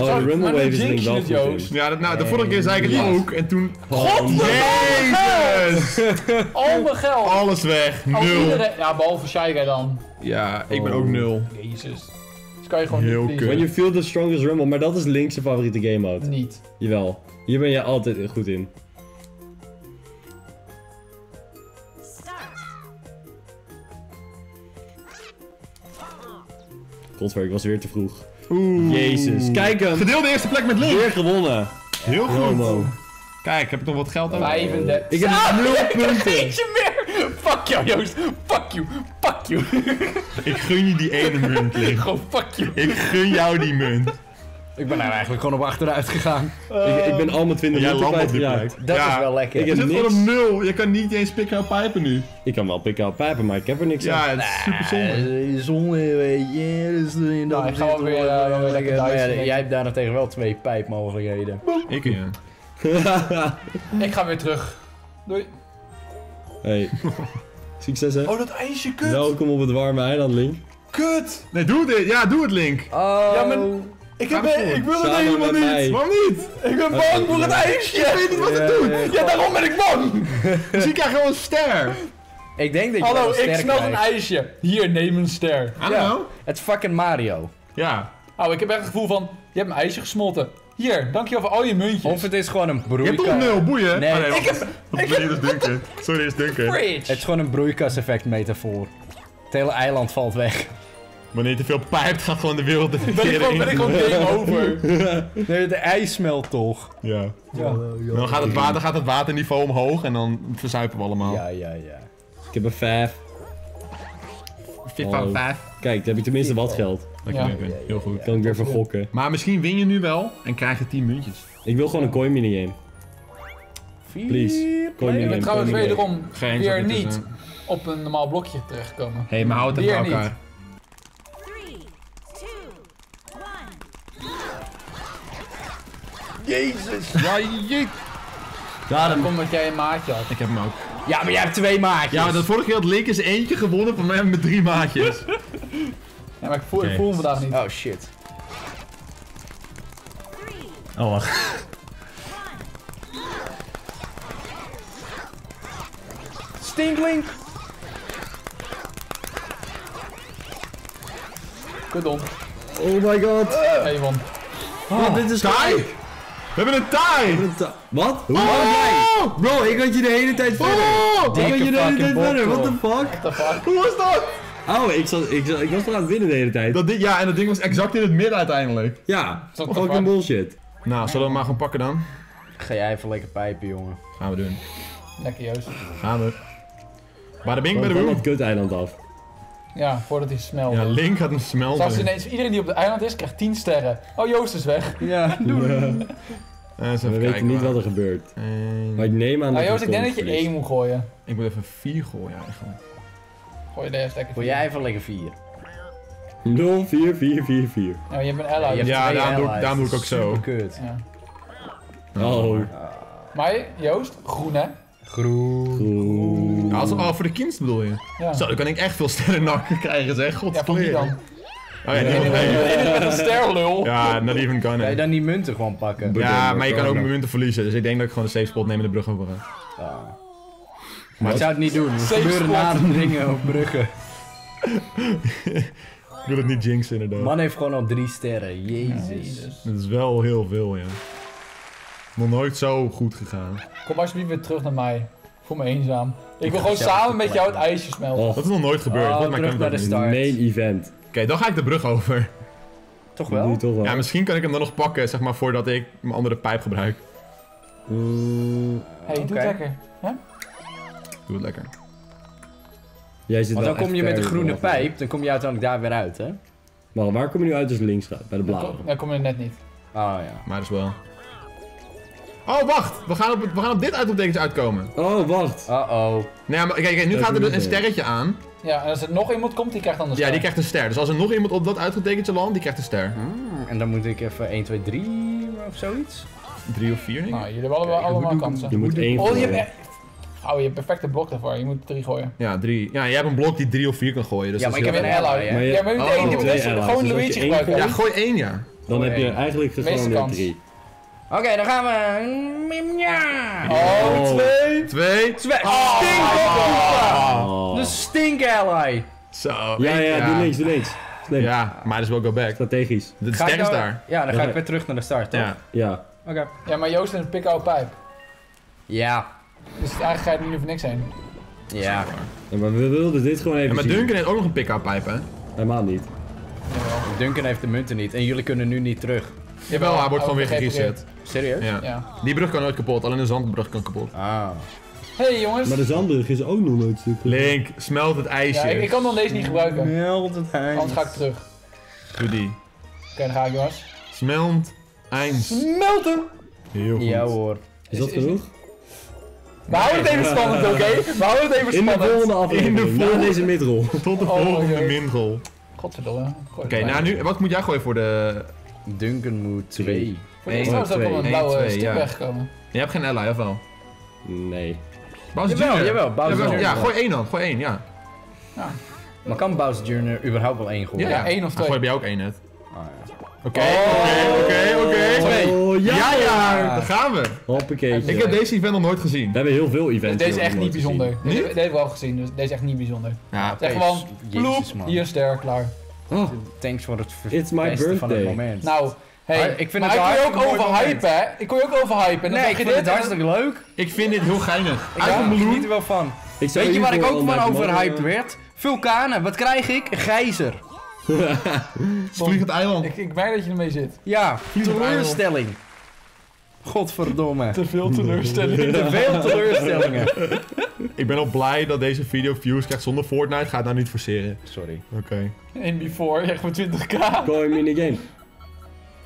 Oh, de Rumble Wave is Link wel goed. Ja, de vorige keer zei ik het ook. En toen... Jezus! Al mijn geld. Alles weg. 0. Ja, behalve Shy Guy dan. Ja, ik ben ook 0. Jezus. Dus kan je gewoon niet verliezen. When you feel the strongest rumble. Maar dat is Link's favoriete game mode. Niet. Jawel. Hier ben je altijd goed in. Ik was weer te vroeg. Oeh. Jezus. Kijk hem. Gedeelde eerste plek met Link. Weer gewonnen. Heel goed. Wow. Kijk, heb ik nog wat geld over? 35. Ik heb 0 punten. Eentje meer. Fuck jou, Joost. Fuck you. Fuck you. Ik gun je die ene munt, Link. Gewoon fuck you. Ik gun jou die munt. Ik ben nou eigenlijk gewoon op achteruit gegaan. Ik ben al mijn 20 minuten kwijtgeraakt. Dat is wel lekker. Je zit gewoon op 0. Je kan niet eens pikken en pijpen nu. Ik kan wel pikken en pijpen, maar ik heb er niks aan. Ja, het is super zonde. Ik ga wel weer lekker duizend. Jij hebt daar nog tegen wel 2 pijpmogelijkheden. Ik ja. Ik ga weer terug. Doei. Hey. Succes hè. Oh, dat ijsje, kut. Welkom op het warme eiland, Link. Kut. Nee, doe dit. Ja, doe het, Link. Ja, maar... Ik wil het helemaal niet! Waarom niet? Ik ben bang voor het ijsje! Ik weet niet wat het doet! Ja, daarom ben ik bang! Dus ik krijg gewoon een ster! Ik denk dat je hallo, ik snap een ijsje! Hier, neem een ster! Hallo? Het is fucking Mario. Ja. Oh, ik heb echt het gevoel van... Je hebt een ijsje gesmolten. Hier, dankjewel voor al je muntjes. Of het is gewoon een broeikas. Je hebt toch 0 boeien? Nee, ik heb... Sorry, het is donker. Het is gewoon een broeikaseffect metafoor. Het hele eiland valt weg. Wanneer je te veel pijpt, gaat gewoon de wereld de verkeerde in. Ben ik gewoon game over. Nee, de ijs smelt toch. Ja. Dan gaat het, waterniveau omhoog en dan verzuipen we allemaal. Ja. Ik heb een 5. FIFA 5. Kijk, dan heb ik tenminste wat geld. Dank je. Heel goed. Kan ik weer vergokken. Maar misschien win je nu wel en krijg je 10 muntjes. Ik wil gewoon een coin minigame. Please. Coin minigame. We trouwens wederom weer niet op een normaal blokje terechtkomen. Hé, maar houd het bij elkaar. Jezus! Ja, jeet! Daarom omdat jij een maatje had. Ik heb hem ook. Ja, maar jij hebt 2 maatjes! Ja, maar dat vorige keer had Link eens 1 gewonnen, van mij hebben we 3 maatjes. Ja, maar ik voel hem vandaag niet. Oh, shit. Oh, wacht. Stinklink! Kudom. Oh my god. Even. Oh, dit is taai! We hebben een taai! Wat? Hoe jij? Bro, ik had je de hele tijd verder. What the fuck? Hoe was dat? Oh, ik was toch aan het winnen de hele tijd. Ja, en dat ding was exact in het midden uiteindelijk. Ja, fucking bullshit. Nou, zullen we hem maar gaan pakken dan? Ga jij even lekker pijpen, jongen. Gaan we doen. Lekker, Joost. Gaan we. Bada bing, bada boom. Van het kut-eiland af. Ja, voordat hij smelt. Ja, Link gaat hem smelten. Zoals ineens iedereen die op het eiland is, krijgt 10 sterren. Oh, Joost is weg. Ja, doe het. We weten niet wat er gebeurt. Maar ik neem aan dat Joost, ik denk dat je 1 moet gooien. Ik moet even 4 gooien eigenlijk. Gooi je even lekker 4. Gooi jij even lekker 4. 0, 4, 4, 4, 4. Ja, je hebt een ally. Ja, daarom doe ik ook zo. Superkut. Ja. Oh. Maar Joost, groen hè? Groen. Ja, al voor de kinderen bedoel je? Ja. Zo, dan kan ik echt veel sterren nakken krijgen zeg, godverdomme. Ja, van die dan. Oh ja, nee. Met een sterlul. Ja, not even gonna. Kan je dan die munten gewoon pakken? Ja, maar je kan ook munten verliezen, dus ik denk dat ik gewoon een safe spot neem en de brug over ga. Ja. Maar ik zou het niet doen, er gebeuren nare dingen op bruggen. Ik wil het niet jinxen inderdaad. Man heeft gewoon al 3 sterren, jezus. Ja, dat is wel heel veel, ja. Nog nooit zo goed gegaan. Kom alsjeblieft weer terug naar mij. Ik voel me eenzaam. Ik wil gewoon samen met jou het ijsje smelten. Oh, dat is nog nooit gebeurd. Oh, brug naar de start. Main event. Oké, dan ga ik de brug over. Toch wel? Nu, toch wel? Ja, misschien kan ik hem dan nog pakken, zeg maar, voordat ik mijn andere pijp gebruik. Hey, doe het lekker. Hè? Doe het lekker. Jij zit want dan kom je met de groene pijp, dan kom je uiteindelijk daar weer uit, hè? Maar waar kom je nu uit als links gaat? Bij de blauwe? Daar kom je net niet. Ah ja. Maar dat is wel... Oh, wacht! We gaan op dit uitroeptekens uitkomen. Oh, wacht. Uh-oh. Nee, maar kijk, nu gaat er een sterretje aan. Ja, en als er nog iemand komt, die krijgt dan een ster. Ja, die krijgt een ster. Dus als er nog iemand op dat uitroeptekentje landt, die krijgt een ster. En dan moet ik even 1, 2, 3 of zoiets? 3 of 4, denk ik. Nou, jullie hebben allemaal kansen. Je moet 1 gooien. Je hebt perfecte blok daarvoor. Je moet 3 gooien. Ja, 3. Ja, jij hebt een blok die 3 of 4 kan gooien. Dus ja, maar ik heb een ally, hè? Ja, maar je moet gewoon Luigi gebruiken. Ja, gooi 1, ja. Dan heb je eigenlijk gewoon 3. Oké, dan gaan we. Ja. Oh, 2. Oh, stinkbal! De stink ally. Zo. Ja, doe niks. Ja, maar dat is wel go back. Strategisch. De ster is daar. Ja, dan ga ik weer terug naar de start, toch? Ja. Oké. Ja, maar Joost is een pick-out pijp. Ja. Dus eigenlijk ga je er nu voor niks heen. Ja. Maar we wilden dit gewoon even. Maar Duncan heeft ook nog een pick-out pijp, hè? Helemaal niet. Duncan heeft de munten niet en jullie kunnen nu niet terug. Jawel, hij wordt gewoon weer gereset. Serieus? Ja. Die brug kan nooit kapot, alleen de zandbrug kan kapot. Ah. Hey jongens! Maar de zandbrug is ook nog nooit stuk. Link, smelt het ijsje. Ja, ik kan nog deze niet gebruiken. Smelt het ijsje. Anders ga ik terug. Doe die. Oké, dan ga ik jongens. Smelt. Eins. Smelten! Heel goed. Ja hoor. Is dat genoeg? We houden het even spannend, oké? We houden het even spannend. In de volgende aflevering. In de volgende deze midrol. Tot de volgende midrol. Godverdomme. Oké, nou nu, wat moet jij gooien voor de... Duncan moet 2. Voor de trouwens ook al een blauwe stuk weggekomen. Je hebt geen ally, of wel? Nee. Bowser Jr. Jawel, Bowser Jr. Ja, gooi 1 dan. Gooi 1, ja. Maar kan Bowser Jr. überhaupt wel 1 gooien? Ja, 1 of 2. Gooi bij jou ook 1 net. Oké. Ja! Daar gaan we! Hoppakee. Ik heb deze event nog nooit gezien. We hebben heel veel events. Deze is echt niet bijzonder. Deze hebben we al gezien, dus deze is echt niet bijzonder. Het is echt gewoon, ploep, hier ster, klaar. Thanks voor het verpesten van het moment. Nou, hey, ik vind het ik kon je ook overhypen. Nee, ik vind het hartstikke leuk. Ik vind dit heel geinig. Ik geniet er wel van. Weet je waar ik ook van overhyped werd? Vulkanen, wat krijg ik? Gijzer. Vliegend eiland. Ik merk dat je ermee zit. Ja, teleurstelling. Godverdomme. Te veel teleurstellingen. Te veel teleurstellingen. Ik ben al blij dat deze video views krijgt zonder Fortnite. Ga het nou niet forceren. Sorry. Oké. En before, echt maar 20k. Go in minigame.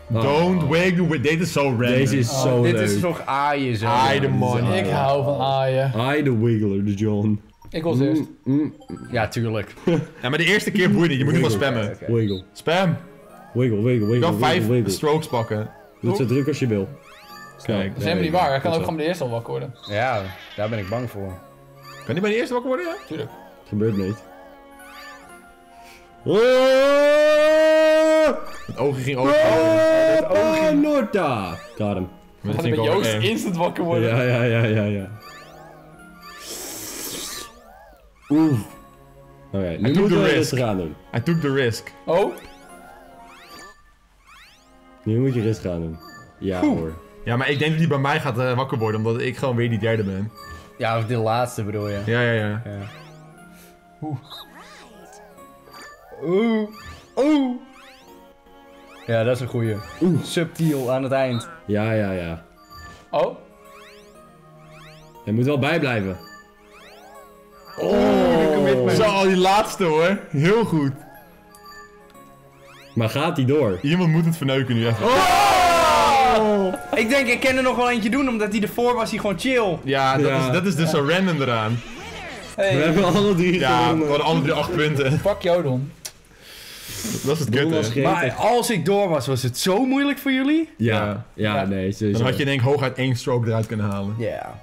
Don't wake the... Dit is zo random. Deze is zo leuk. Dit is toch aaien zo. Aai de man. Ik hou van aaien. Aai de wiggler, de John. Ik was eerst. Ja, tuurlijk. Ja, maar de eerste keer boeit niet. Je moet nu wel spammen. Wiggle. Spam. Wiggle, wiggle, wiggle. Je kan 5 strokes pakken. Doe het zo druk als je wil. Kijk. Dat is helemaal niet waar. Hij kan ook gewoon bij de eerste al wakker worden. Ja, daar ben ik bang voor. Kan hij bij de eerste wakker worden? Ja? Tuurlijk. Dat gebeurt niet. Het ogen ging open. Het oog ging... Norta. Got hem. We gaan met Joost instant wakker worden. Ja. Oeh. Oké, nu moeten we rustig aan doen. I took the risk. Oh? Nu moet je rustig aan doen. Ja hoor. Ja, maar ik denk dat hij bij mij gaat wakker worden, omdat ik gewoon weer die derde ben. Ja, of de laatste bedoel je. Ja. Oeh. Oeh. Oeh. Ja, dat is een goeie. Oeh. Subtiel aan het eind. Ja. Oh? Je moet wel bijblijven. Oh, zo al die laatste hoor. Heel goed. Maar gaat die door? Iemand moet het verneuken nu even. Oh! Ik denk, ik kan er nog wel eentje doen, omdat hij ervoor was hij gewoon chill. Ja, dat is dus zo random eraan. Hey. We hebben alle drie gewonnen. We hadden alle drie 8 punten. Pak jou dan. Dat is het kutte. Maar als ik door was, was het zo moeilijk voor jullie? Ja. Nee. Sowieso. Dan had je denk ik hooguit 1 stroke eruit kunnen halen. Ja,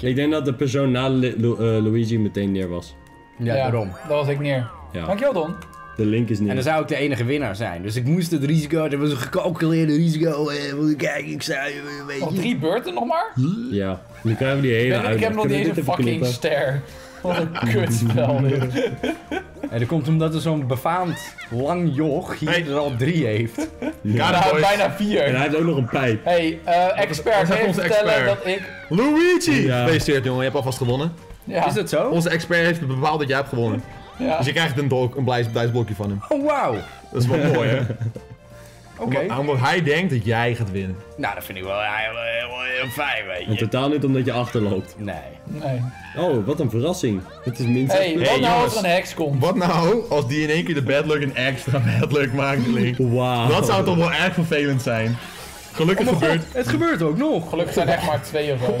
ik denk dat de persoon na Luigi meteen neer was. Ja, daarom. Dat was ik neer. Ja. Dankjewel, Don. De link is neer. En dan zou ik de enige winnaar zijn. Dus ik moest het risico, dat was een gecalculeerde risico. Kijk, ik zei een beetje... Nog 3 beurten nog maar? Ja. Nu krijgen we die hele uitleg. Ik heb nog niet eens een fucking ster. Wat een kutspel dit. En dat komt omdat er zo'n befaamd lang joch hier er al 3 heeft. Ja, daar had bijna 4. En hij heeft ook nog een pijp. Hé, expert, even vertellen dat ik... Luigi! Gefeliciteerd jongen, je hebt alvast gewonnen. Ja. Is dat zo? Onze expert heeft bepaald dat jij hebt gewonnen. Ja. Dus je krijgt een blijsblokje van hem. Oh, wauw! Dat is wel mooi, hè? Oké. Omdat hij denkt dat jij gaat winnen. Nou, dat vind ik wel heel fijn, weet je. En totaal niet omdat je achterloopt. Nee. Oh, wat een verrassing. Het is minstens... Hey, wat nou als er een heks komt? Wat nou als die in één keer de bad luck een extra bad luck maakt, Link? Wauw. Dat zou toch wel erg vervelend zijn. Gelukkig gebeurt... Het gebeurt ook nog. Gelukkig zijn echt maar 2 of zo.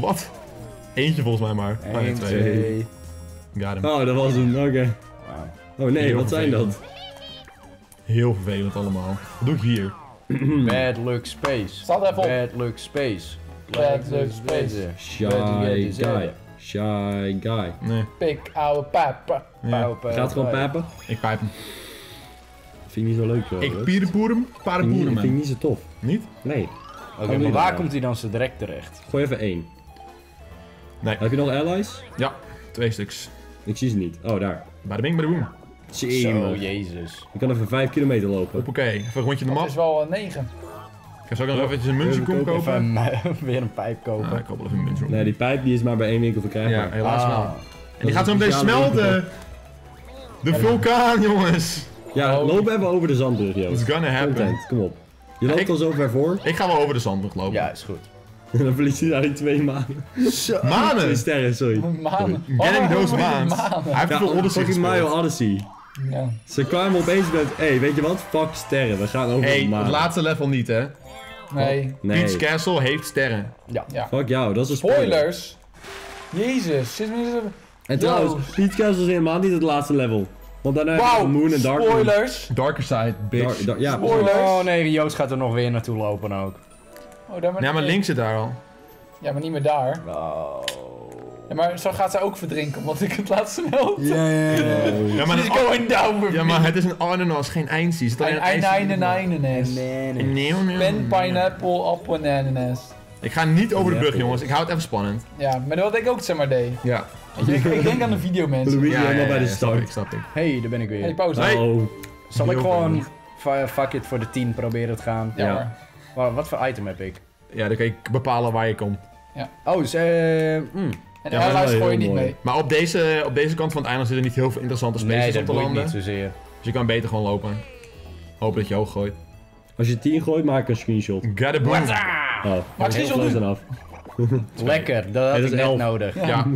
Wat? Eentje volgens mij maar. 1, 2... Got him. Oh, dat was hem. Oké. Wow. Oh nee, heel wat zijn dat? Heel vervelend allemaal. Wat doe ik hier? Bad luck space. Staat even op. Bad luck space. Bad luck space. Shy guy. Shy guy. Nee. Pik ouwe papa. Gaat gewoon papen? Ik pijp hem. Vind ik niet zo leuk. Ik pierdepoer hem, paardenpoer hem. Vind ik niet zo tof. Niet? Nee. Oké, maar waar komt hij dan zo direct terecht? Gooi even 1. Nee. Heb je nog allies? Ja, 2 stuks. Ik zie ze niet. Oh, daar. Bada bing, bada boom. Zo, jezus. Ik kan even 5 kilometer lopen. Oké, even een rondje de map. Dat is wel 9. Zou ik nog even een muntje kopen? Weer een pijp kopen. Ja, ik koop wel even een muntje. Nee, die pijp die is maar bij 1 winkel verkrijgbaar. Ja, helaas wel. En die gaat zo meteen smelten. De vulkaan, jongens. Ja, loop even over de zandbrug, joh. It's gonna happen. Kom op. Je loopt al zo ver voor. Ik ga wel over de zandbrug lopen. Ja, is goed. Dan verliest hij eigenlijk 2 manen. Manen? 2 sterren, sorry. Manen. Getting those maans. Hij heeft veel Odyssey. Mario Odyssey. Ja. Ze kwamen opeens met, hey, weet je wat? Fuck sterren, we gaan over de maan. Het laatste level niet, hè? Nee. Peach Castle heeft sterren. Ja. Fuck jou, dat is een spoilers. Jezus. En trouwens, Peach Castle is helemaal niet het laatste level. Want daarna heb je Moon en Darker. Spoilers. Darker Side, bitch. Spoilers. Oh nee, Joost gaat er nog weer naartoe lopen ook. Oh, daar maar Link zit daar al. Ja, maar niet meer daar. Oh. Ja, maar zo gaat zij ook verdrinken, omdat ik het laatste meld. Ja, maar het is een ananas, geen eindsie. Het is alleen een ananas. Pen, pineapple, appel en ananas. Ik ga niet over de brug, jongens. Ik hou het even spannend. Ja, maar dat ik ook deed. Ja. Ik denk aan de video, mensen. Louis helemaal bij de start. Snap ik. Hé, daar ben ik weer. Hey, pauze. Zal ik gewoon fuck it voor de 10 proberen te gaan? Ja. Wat voor item heb ik? Ja, dan kan ik bepalen waar je komt. Ja. Oh, dus en de airlines gooi je niet mee. Maar op deze kant van het eiland zitten niet heel veel interessante spaces op te landen. Nee, dat niet zozeer. Dus je kan beter gewoon lopen. Hopen dat je hoog gooit. Als je 10 gooit, maak ik een screenshot. Gotta boom! Maak screenshot dan af. Lekker, dat had ik net nodig. Ja.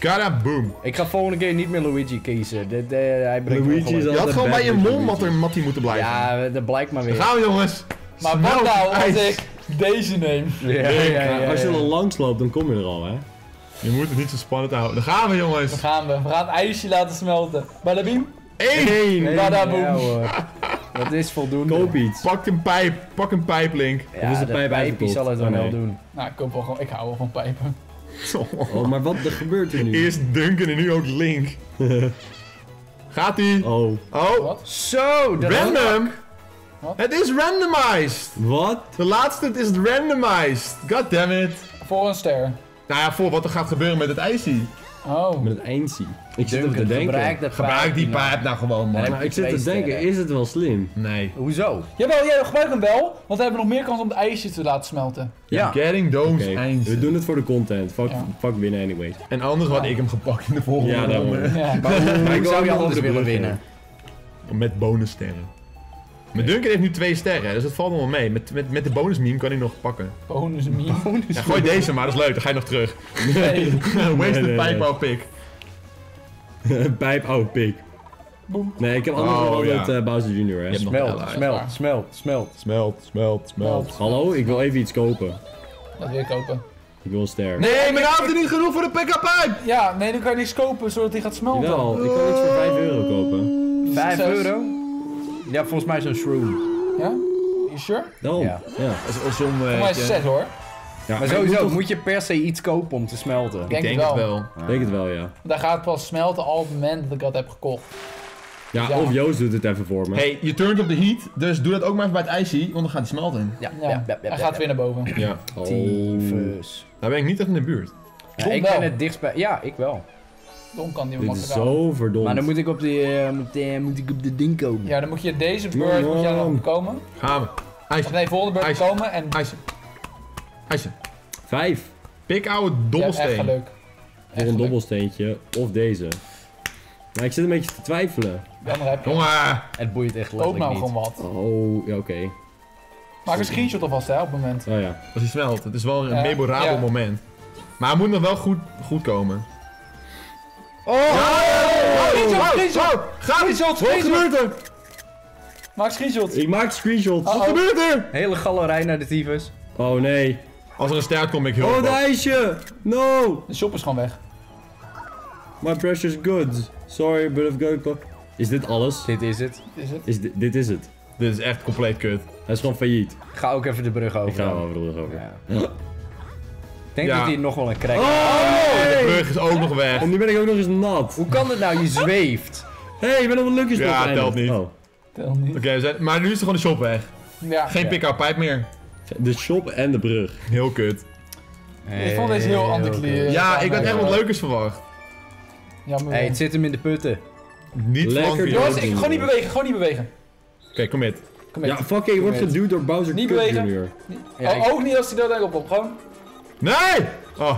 Gotta boom! Ik ga volgende keer niet meer Luigi kiezen. Hij brengt Luigi is je had gewoon bij je Mattie moeten blijven. Ja, dat blijkt maar weer. Gaan we, jongens! Maar wat nou als ik deze neem? Ja. Als je er langs loopt, dan kom je er al, hè? Je moet het niet zo spannend houden. Daar gaan we, jongens. We gaan het ijsje laten smelten. Badabim. 1. Badaboom. Ja, dat is voldoende. Koop iets. Pak een pijp, Link. Ja, dat is de pijpje zal het dan wel doen. Nou, ik hou wel van pijpen. Oh, maar wat er gebeurt er nu? Eerst Duncan en nu ook Link. Gaat-ie. Oh. Wat? Zo. Random. Wat? Het is randomized. Wat? De laatste is randomized. God damn it. Voor een ster. Nou ja, voor wat er gaat gebeuren met het ijsie. Oh. Met het ijsie. Ik zit te denken. Gebruik die paard nou gewoon, man. Maar ik zit te denken, is het wel slim? Nee. Hoezo? Jawel, jij gebruikt hem wel, want we hebben nog meer kans om het ijsje te laten smelten. Ja. Getting those ijsjes. We doen het voor de content. Fuck winnen anyways. En anders had ik hem gepakt in de volgende ronde. Ja, maar ik zou je anders willen winnen. Met bonussterren. Maar Duncan heeft nu 2 sterren, dus dat valt nog wel mee. Met de bonus meme kan hij nog pakken. Bonus meme? Ja, gooi deze maar, dat is leuk, dan ga je nog terug. Nee. Wasted pijp, ouwe pik. Pijp, ouwe pik. Nee, ik heb anders nog altijd Bowser Jr. Hè. Smelt. Hallo, ik wil even iets kopen. Wat wil je kopen? Ik wil een ster. Nee, mijn naam is niet genoeg voor de pk-pijp! Ja, nee, dan kan je niks kopen zodat hij gaat smelten. Jawel, ik kan niks voor €5 kopen. €5? Ja, volgens mij zo'n shroom. Ja? You sure? No. Ja. Dat is awesome, volgens mij is set, hoor. Ja. Maar sowieso moet je per se iets kopen om te smelten. Ik denk het wel. Ik denk het wel, ja. Dan gaat het pas smelten al op het moment dat ik dat heb gekocht. Ja, of Joost doet het even voor me. Hey, je turnt op de heat, dus doe dat ook maar even bij het ijsie, want dan gaat hij smelten. Ja. Hij gaat weer naar boven. Ja. Tyfus. Nou ben ik niet echt in de buurt. Ja, ik ben het dichtst bij... Ja, ik wel. Dom kan die makkelijk aan. Zo verdomd. Maar dan moet ik op de ding komen. Ja, dan moet je deze beurt moet jij dan komen. Gaan we. IJsje. Nee, volgende beurt komen en... IJsje. 5. Pik oude dobbelsteen. Ja, echt leuk. Of een dobbelsteentje. Of deze. Maar ik zit een beetje te twijfelen. Jongen! Het boeit echt letterlijk niet. Koop nou gewoon wat. Oh, ja, oké. Maak een screenshot alvast, hè, op het moment. Oh ja. Als hij smelt. Het is wel een memorabel moment. Maar hij moet nog wel goed komen. Screenshot! Wat gebeurt er? Maak screenshot! Ik maak screenshot! Wat gebeurt er? Hele galerij naar de tyfus. Oh nee. Als er een ster komt, ben ik heel het ijsje! No! De shop is gewoon weg. My precious goods. Sorry, but I've got to... Is dit alles? Dit is het. Dit is het. Dit is echt compleet kut. Hij is gewoon failliet. Ga ook even de brug over. Ik ga over de brug over. Ja. Ik denk dat hij nog wel een crack heeft. Oh, de brug is ook nog weg. En nu ben ik ook nog eens nat. Hoe kan dit nou? Je zweeft. Hé, je bent op een lucky spot. Ja, telt niet. Telt niet. Oké, maar nu is er gewoon de shop weg. Ja. Geen pick-up pijp meer. De shop en de brug. Heel kut. Ik vond deze heel anticlimax. Ja, ik had echt wat leukers verwacht. Jammer. Hé, het zit hem in de putten. Niet lekker. Jongens, gewoon niet bewegen, gewoon niet bewegen. Oké, kom met. Ja, fucking, ik word geduwd door Bowser Jr. Niet bewegen. Ook niet als hij dat daarop op, gewoon. Nee! Oh.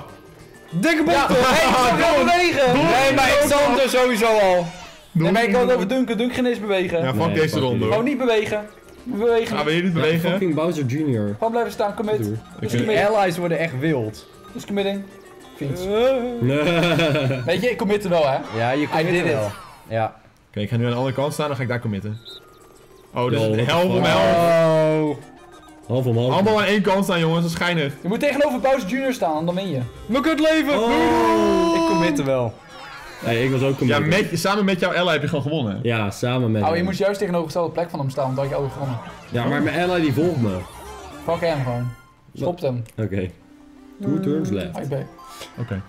Dikke botten! Ja, ik kan wel bewegen! Nee, maar ik zand er sowieso al. Nee, maar ik kan het over Duncan geen eens bewegen. Ja, fuck deze ronde hoor. Gewoon niet bewegen. Gaan we hier niet bewegen? Ja, fucking Bowser Jr. Gewoon blijven staan, commit. De allies worden echt wild. Dus committing. Fiets. Weet je, ik commit er wel, hè? Ja, je commit er wel. Ja. Oké, ik ga nu aan de andere kant staan, dan ga ik daar committen. Oh, dus half om half. Allemaal aan één kant staan, jongens, dat is schijnig. Je moet tegenover Bowser Jr staan, dan win je. We kunnen het leven! Oh. Ik committe wel. Nee, ik was ook committen. Ja, samen met jouw ally heb je gewoon gewonnen. Ja, samen met je moest juist tegenovergestelde plek van hem staan, want dan had je ook gewonnen. Ja, maar mijn ally die volgt me. Fuck hem gewoon. Stopt hem. Oké. Two turns left. Oké.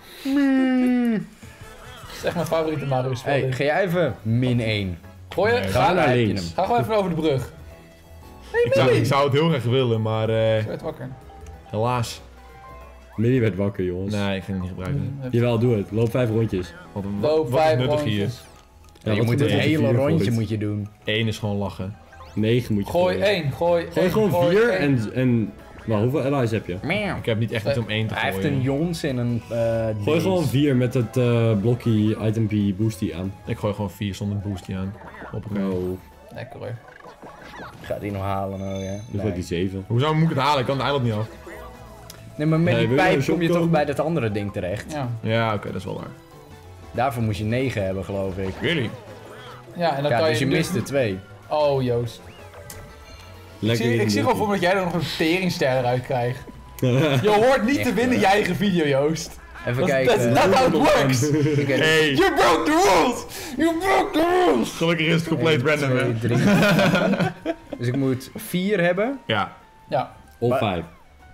Dat is echt mijn favoriete Mario spel. Hey, ga jij even min 1. Gooi je? Ga naar links. Ga gewoon even over de brug. Hey, ik zou het heel graag willen, maar... Ik werd wakker. Helaas. Millie werd wakker, jongens. Nee, ik ging het niet gebruiken. Jawel, doe het. Loop 5 rondjes. Loop 5 rondjes. Ja, je moet het hele rondje moet je doen. 1 is gewoon lachen. 9 moet je gooien. Gooi 1, gooi 1. Gooi gewoon 4 en... Maar hoeveel allies heb je? Ik heb niet echt iets om 1 te gooien. Hij heeft een Jons en een... gooi gewoon 4 met het blokkie, itempie, boostie aan. Ik gooi gewoon 4 zonder boostie aan. Op elkaar. Lekker hoor. Ik ga die nog halen, dus nee. Die 7. Hoezo moet ik het halen? Ik kan het eiland niet af. Nee, maar met die pijp kom je toch bij dat andere ding terecht. Ja, oké, dat is wel waar. Daarvoor moest je 9 hebben, geloof ik. Really? Ja, en dan kan dus je miste 2. Oh, Joost. Ik zie wel voor me dat jij er nog een teringster uit krijgt. Je hoort niet te winnen je eigen video, Joost. Even kijken. That's not how it works! Hey. You broke the rules! You broke the rules! Gelukkig is het compleet random, hè. Dus ik moet 4 hebben. Ja. Of 5.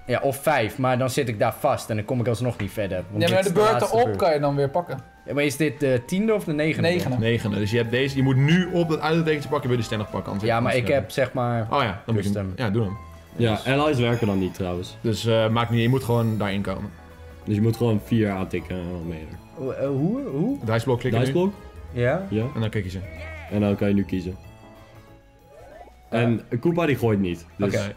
Ja, of 5, maar dan zit ik daar vast en dan kom ik alsnog niet verder. Nee, maar de beurt erop kan je dan weer pakken. Ja, maar is dit de 10e of de 9e? 9e. Dus je hebt deze, je moet nu op dat uitroeptekentje pakken, wil je sterren pakken. Anders ja, maar ik heb zeg maar... Oh ja, dan moet je hem. Ja, doe hem. Ja, allies werken dan niet trouwens. Dus maakt niet, je moet gewoon daarin komen. Dus je moet gewoon 4 aantikken en dan mee. Hoe? Diceblok klikken. Diceblok? Ja. En dan klik je ze. En dan kan je nu kiezen. En Koopa die gooit niet. Dus... Oké.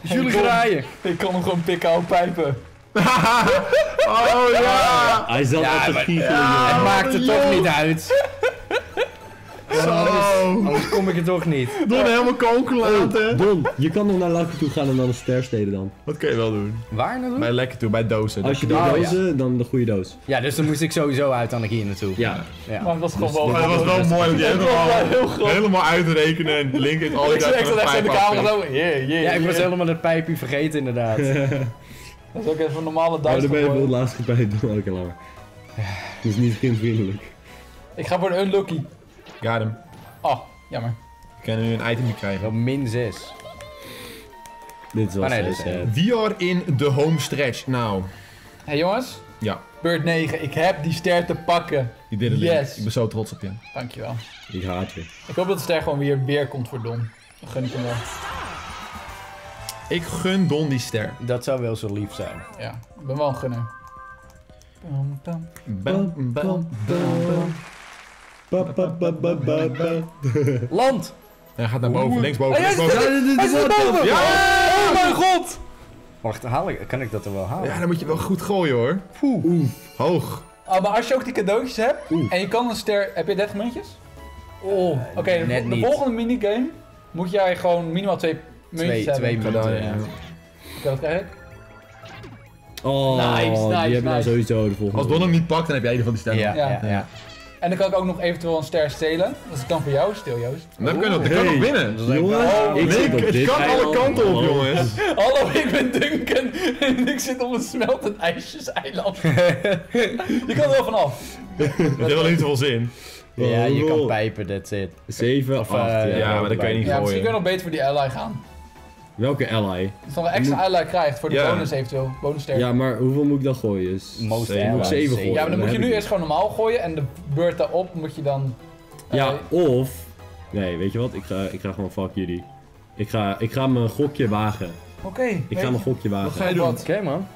Jullie graaien! Ik kan hem gewoon pikken op pijpen. Oh ja! Hij zat op de kieten. Het maakt er toch niet uit. Anders kom ik er toch niet. Don, helemaal konkelaten. Don, je kan nog naar Lekker toe gaan en dan de stersteden dan. Wat kun je wel doen? Waar naartoe? Bij Lekker toe, bij dozen. Als je die dozen, dan de goede doos. Ja, dus dan moest ik sowieso uiteindelijk hier naartoe. Ja. Maar dat was gewoon wel... Dat was wel mooi, want je helemaal, uitrekenen en linken in al die duizend van de pijp afvindt. Ja, ik was helemaal dat pijpje vergeten inderdaad. Dat is ook even een normale duizend. Maar dan ben je wel laatst gepijpt, dan ook al langer. Het is niet vriendelijk. Ik ga voor een unlucky. Got him. Oh, jammer. Ik kan nu een item krijgen. Wel min 6. Dit is wel We are in the home stretch now. Hé jongens. Ja. Beurt 9. Ik heb die ster te pakken. Je deed het yes. Ik ben zo trots op je. Dankjewel. Ik haat je. Ik hoop dat de ster gewoon weer komt voor Don. Dan gun ik hem wel. Ik gun Don die ster. Dat zou wel zo lief zijn. Ja. Ik ben wel een gunner. Bam, bam, bam, bam, bam, bam. Land! Hij gaat naar boven, linksboven, linksboven. Hij is naar boven! Ja! Oh mijn god! Wacht, kan ik dat er wel halen? Ja, dan moet je wel goed gooien hoor. Oeh, hoog. Oh, maar als je ook die cadeautjes hebt, en je kan een ster... Heb je 30 muntjes? Oké, de volgende minigame moet jij gewoon minimaal 2 muntjes hebben. 2 munten, ja. Oké, wat krijg ik? Oh, die heb je nou sowieso de volgende. Als Don hem niet pakt, dan heb jij die van die ster. Ja. En dan kan ik ook nog eventueel een ster stelen. Dat kan voor jou stil, Joost. Dan kan ik nog winnen. Het kan alle kanten op, jongens. Hallo, ik ben Duncan en ik zit op een smeltend ijsjeseiland. Je kan er wel vanaf. Dat heeft wel niet te veel zin. Ja, je kan pijpen, that's it. 7 of 8. Ja, maar dat kan je niet gooien. Ja, misschien kun je nog beter voor die ally gaan. Welke ally? Dat je nog een extra ally krijgt voor de bonus eventueel. Bonussterren. Ja, maar hoeveel moet ik dan gooien? Moet ik 7 gooien. Ja, maar dan moet je nu eerst gewoon normaal gooien en de beurt daarop moet je dan... Ja, of... Nee, weet je wat? Ik ga gewoon fuck jullie. Ik ga mijn gokje wagen. Oké. Ik ga mijn gokje wagen. Wat ga je doen? Oké, man.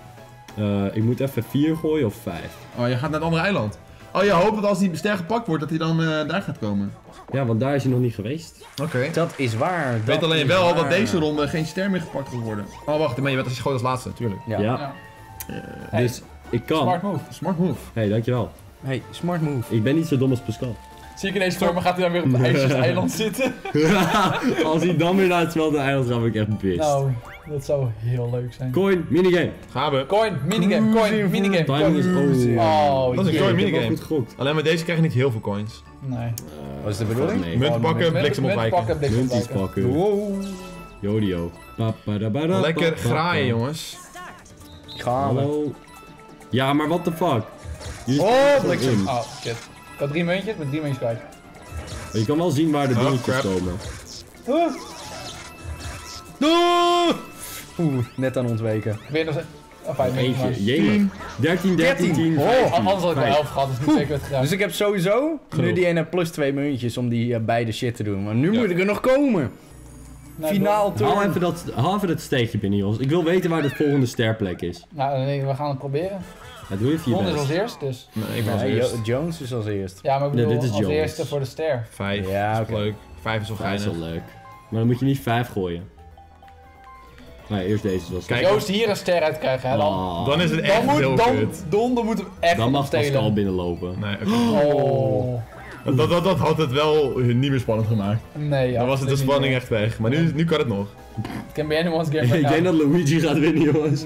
Ik moet even 4 gooien of 5. Oh, je gaat naar het andere eiland. Oh, je hoopt dat als die ster gepakt wordt, dat hij dan daar gaat komen. Ja, want daar is hij nog niet geweest. Oké. Dat is waar. Ik weet alleen wel dat deze ronde geen ster meer gepakt gaat worden. Oh, wacht, maar je bent als je schoot als laatste, natuurlijk. Ja. Dus ik kan. Smart move. Smart move. Hé, dankjewel. Hey, smart move. Ik ben niet zo dom als Pascal. Zie ik in deze storm, maar gaat hij dan weer op het ijsjeseiland zitten? Als hij dan weer naar het smelten eiland gaat, word ik echt pissed. Dat zou heel leuk zijn. Coin minigame. Gaan we. Coin minigame. Coin minigame. Coin minigame. Oh, dat is een coin minigame. Alleen met deze krijg je niet heel veel coins. Nee. Wat is de bedoeling? Munt pakken, bliksem opwijken. Muntjes pakken. Wow. Jodio. Lekker graaien, jongens. Gaan we. Ja, maar what the fuck. Oh, bliksem. Oh, shit. Ik had 3 muntjes, met 3 muntjes kwijt. Je kan wel zien waar de dingetjes komen. Oeh, net aan ontweken. Weer nog oh, 5 muntjes. Jemig. 13, 13, 10. Oh, anders had ik wel 11 gehad, dus niet zeker het gedaan. Dus ik heb sowieso nu die ene plus 2 muntjes om die beide shit te doen. Maar nu moet ik er nog komen. Nee, finaal toch? Haal even dat steekje binnen, Jos. Ik wil weten waar de volgende sterplek is. Nou, we gaan het proberen. Dat doe je via Ron is als eerst, dus. Nee, ik ben als eerst. Jones is als eerst. Ja, maar ik bedoel, dit is als Jones. Eerste voor de ster. 5 ja, is leuk. 5 is wel geinig. Dat is wel leuk. Maar dan moet je niet 5 gooien. Nee, eerst deze. Als Joost hier een ster uit krijgt, hè? Dan is het echt heel kut. Dan moet hem echt dan mag Pascal binnenlopen. Nee, okay. Oh. Dat had het wel niet meer spannend gemaakt. Nee, ja. Dan was het de spanning echt weg. Maar nu kan het nog. Can be anyone's game. Ik denk dat Luigi gaat winnen, jongens.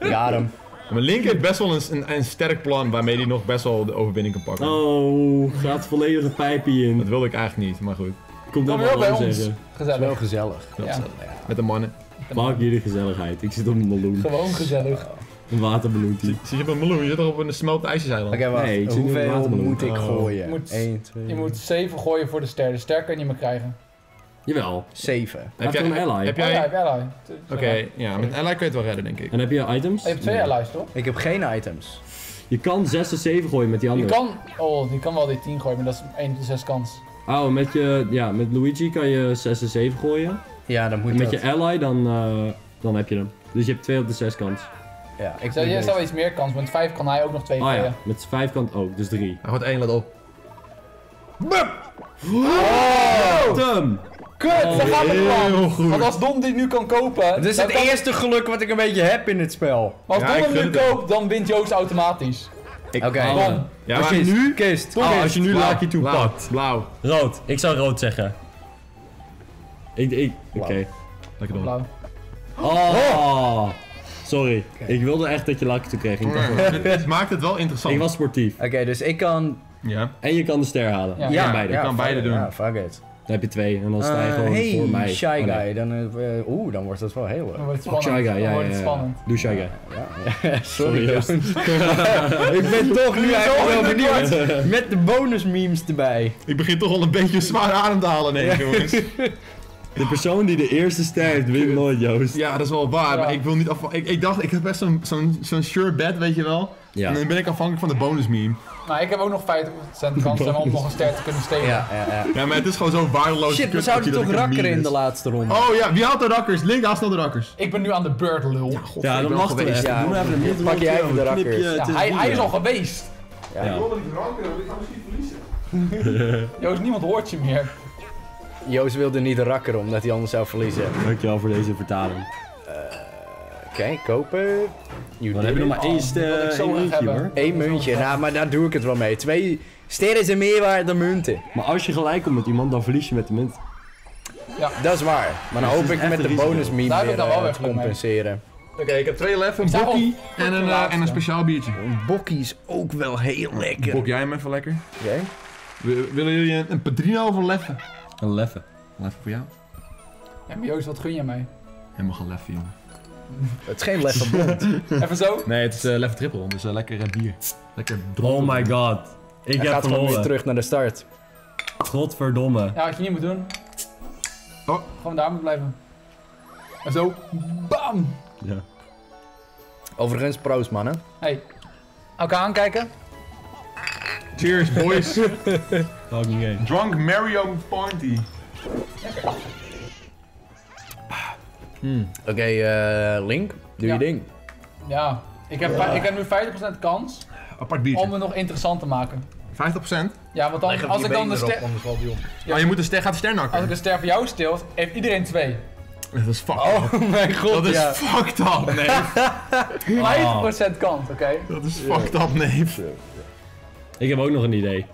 Ja, hem. Maar Link heeft best wel een sterk plan waarmee hij nog best wel de overwinning kan pakken. Oh, gaat volledig de pijpje in. Dat wilde ik eigenlijk niet, maar goed. Komt dan wel bij ons. Zeggen. Gezellig. Wel gezellig. Ja. Ja. Met de mannen. Pak jullie gezelligheid. Ik zit op een meloen. Gewoon gezellig. Een watermeloen. Zit je op een meloen? Je zit toch op een smelt ijsjeseiland? Oké, wacht. Nee, hoeveel moet ik gooien? Je moet 7 gooien voor de ster. De ster kan je niet meer krijgen. Jawel. 7. Heb jij een ally? Heb jij ally? Oké, ja, met ally kun je het wel redden, denk ik. En heb je items? Je hebt 2 allies, toch? Ik heb geen items. Je kan 6 of 7 gooien met die andere. Je kan wel die 10 gooien, maar dat is 1 tot 6 kans. Oh, met Luigi kan je 6 en 7 gooien. Ja, dan moet je. En met je ally, dan heb je hem. Dus je hebt 2 op de 6 kans. Ja, ik jij zou wel iets meer kans, met 5 kan hij ook nog 2 gooien. Ja, met 5 kan het ook, dus 3. Hij gaat 1, let op. Bup! Oh! Kut, daar gaat het plan. Want als Don die nu kan kopen... Het is het eerste geluk wat ik een beetje heb in dit spel. Maar als Don hem nu koopt, dan wint Joost automatisch. Oké. Ja, als je nu kist. Als je nu laakje toe pakt. Blauw. Rood. Ik zou rood zeggen. Oké. Lekker Don. Blauw. Oh. Sorry. Ik wilde echt dat je laakje toe kreeg. Het maakt het wel interessant. Ik was sportief. Oké, dus ik kan... Ja. En je kan de ster halen. Ja, je kan beide doen. Ja, fuck it. Dan heb je 2 en dan sta je gewoon voor mij. Shy Guy, dan wordt dat wel heel leuk. Dan wordt het spannend. Shy Guy, ja, spannend. Doe Shy Guy. Ja. Sorry Joost. Ik ben toch nu eigenlijk wel benieuwd. Met de bonus memes erbij. Ik begin toch al een beetje zwaar adem te halen, jongens. De persoon die de eerste sterft, wint nooit, Joost. Ja, dat is wel waar, maar ik wil niet afvallen. Ik dacht, ik heb best zo'n sure bet, weet je wel. Ja. En dan ben ik afhankelijk van de bonus meme. Nou, ik heb ook nog 50% kans om nog een ster te kunnen stelen. Ja, maar het is gewoon zo waardeloos. Shit, we zouden toch rakkeren in de laatste ronde. Oh ja, wie haalt de rakkers? Link, haal snel de rakkers. Ik ben nu aan de beurt, lul. Ja, god, dan wachten we echt. Pak jij even de rakkers. Hij is al geweest. Ja, ik wil dat ik rakkeren, want ik ga misschien verliezen. Joost, niemand hoort je meer. Joost wilde niet rakkeren, omdat hij anders zou verliezen. Dankjewel voor deze vertaling. Oké, kopen. Dan heb je nog maar 1 muntje, hoor. 1 muntje, nou, maar daar doe ik het wel mee. 2 sterren zijn meer waard dan munten. Maar als je gelijk komt met iemand, dan verlies je met de munt. Ja. Dat is waar. Maar dan hoop ik met de bonus meme weer te compenseren. Oké, ik heb 2 lef, een bokkie en een speciaal biertje. Een bokkie is ook wel heel lekker. Bok jij hem even lekker? Jij? Willen jullie een padrino of een leffen? Een leffen. Een leffen voor jou. Ja, maar Joost, wat gun jij mij? Helemaal geen leffen, jongen. Het is geen lekker blond. Even zo? Nee, het is lekker triple, dus lekker bier. Lekker blond. Oh my god. Ik heb gewoon weer terug naar de start. Godverdomme. Ja, wat je niet moet doen. Oh. Gewoon daar moet blijven. En zo. Bam! Ja. Overigens, proost mannen. Hey. Elkaar aankijken. Cheers boys. Drunk Mario Party. Lekker. Oké, Link, doe je ding. Ja, ik heb nu 50% kans om het nog interessant te maken. 50%? Ja, want als ik dan de ster... Maar je moet gaat de ster nakken. Als ik de ster voor jou steelt, heeft iedereen 2. Dat is fucked up. Oh mijn god, dat is fucked up, neef. 50% kans, oké. Dat is fucked up, neef. Ik heb ook nog een idee.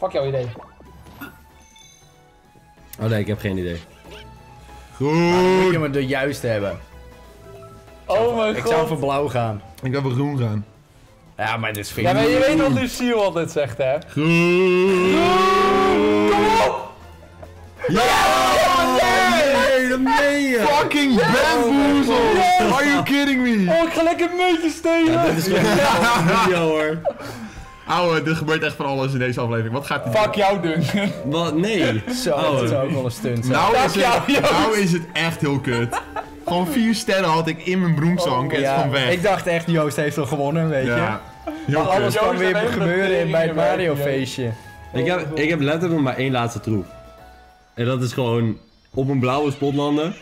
Fuck jouw idee. Oh nee, ik heb geen idee. Dan moet je maar de juiste hebben. Oh mijn god. Ik zou voor blauw gaan. Ik zou voor groen gaan. Ja, maar dit is veel. Ja, maar je weet dat Lucio altijd zegt, hè? Groen! Kom op! Ja! Nee, dat meen je! Fucking bamboozle! Yes. Are you kidding me? Oh, ik ga lekker muntjes stelen! Ja, dit is lekker video, hoor. Ouwe, er gebeurt echt van alles in deze aflevering. Wat gaat... Fuck jou, Duncan. Wat? Nee. Zo, dat is ook wel een stunt. Nou is het echt heel kut. Gewoon 4 sterren had ik in mijn broemzang en het kwam weg. Ik dacht echt, Joost heeft al gewonnen, weet je. Ja. Maar alles kan weer gebeuren bij het Mario feestje. Ik heb letterlijk maar 1 laatste troef. En dat is gewoon op een blauwe spot landen,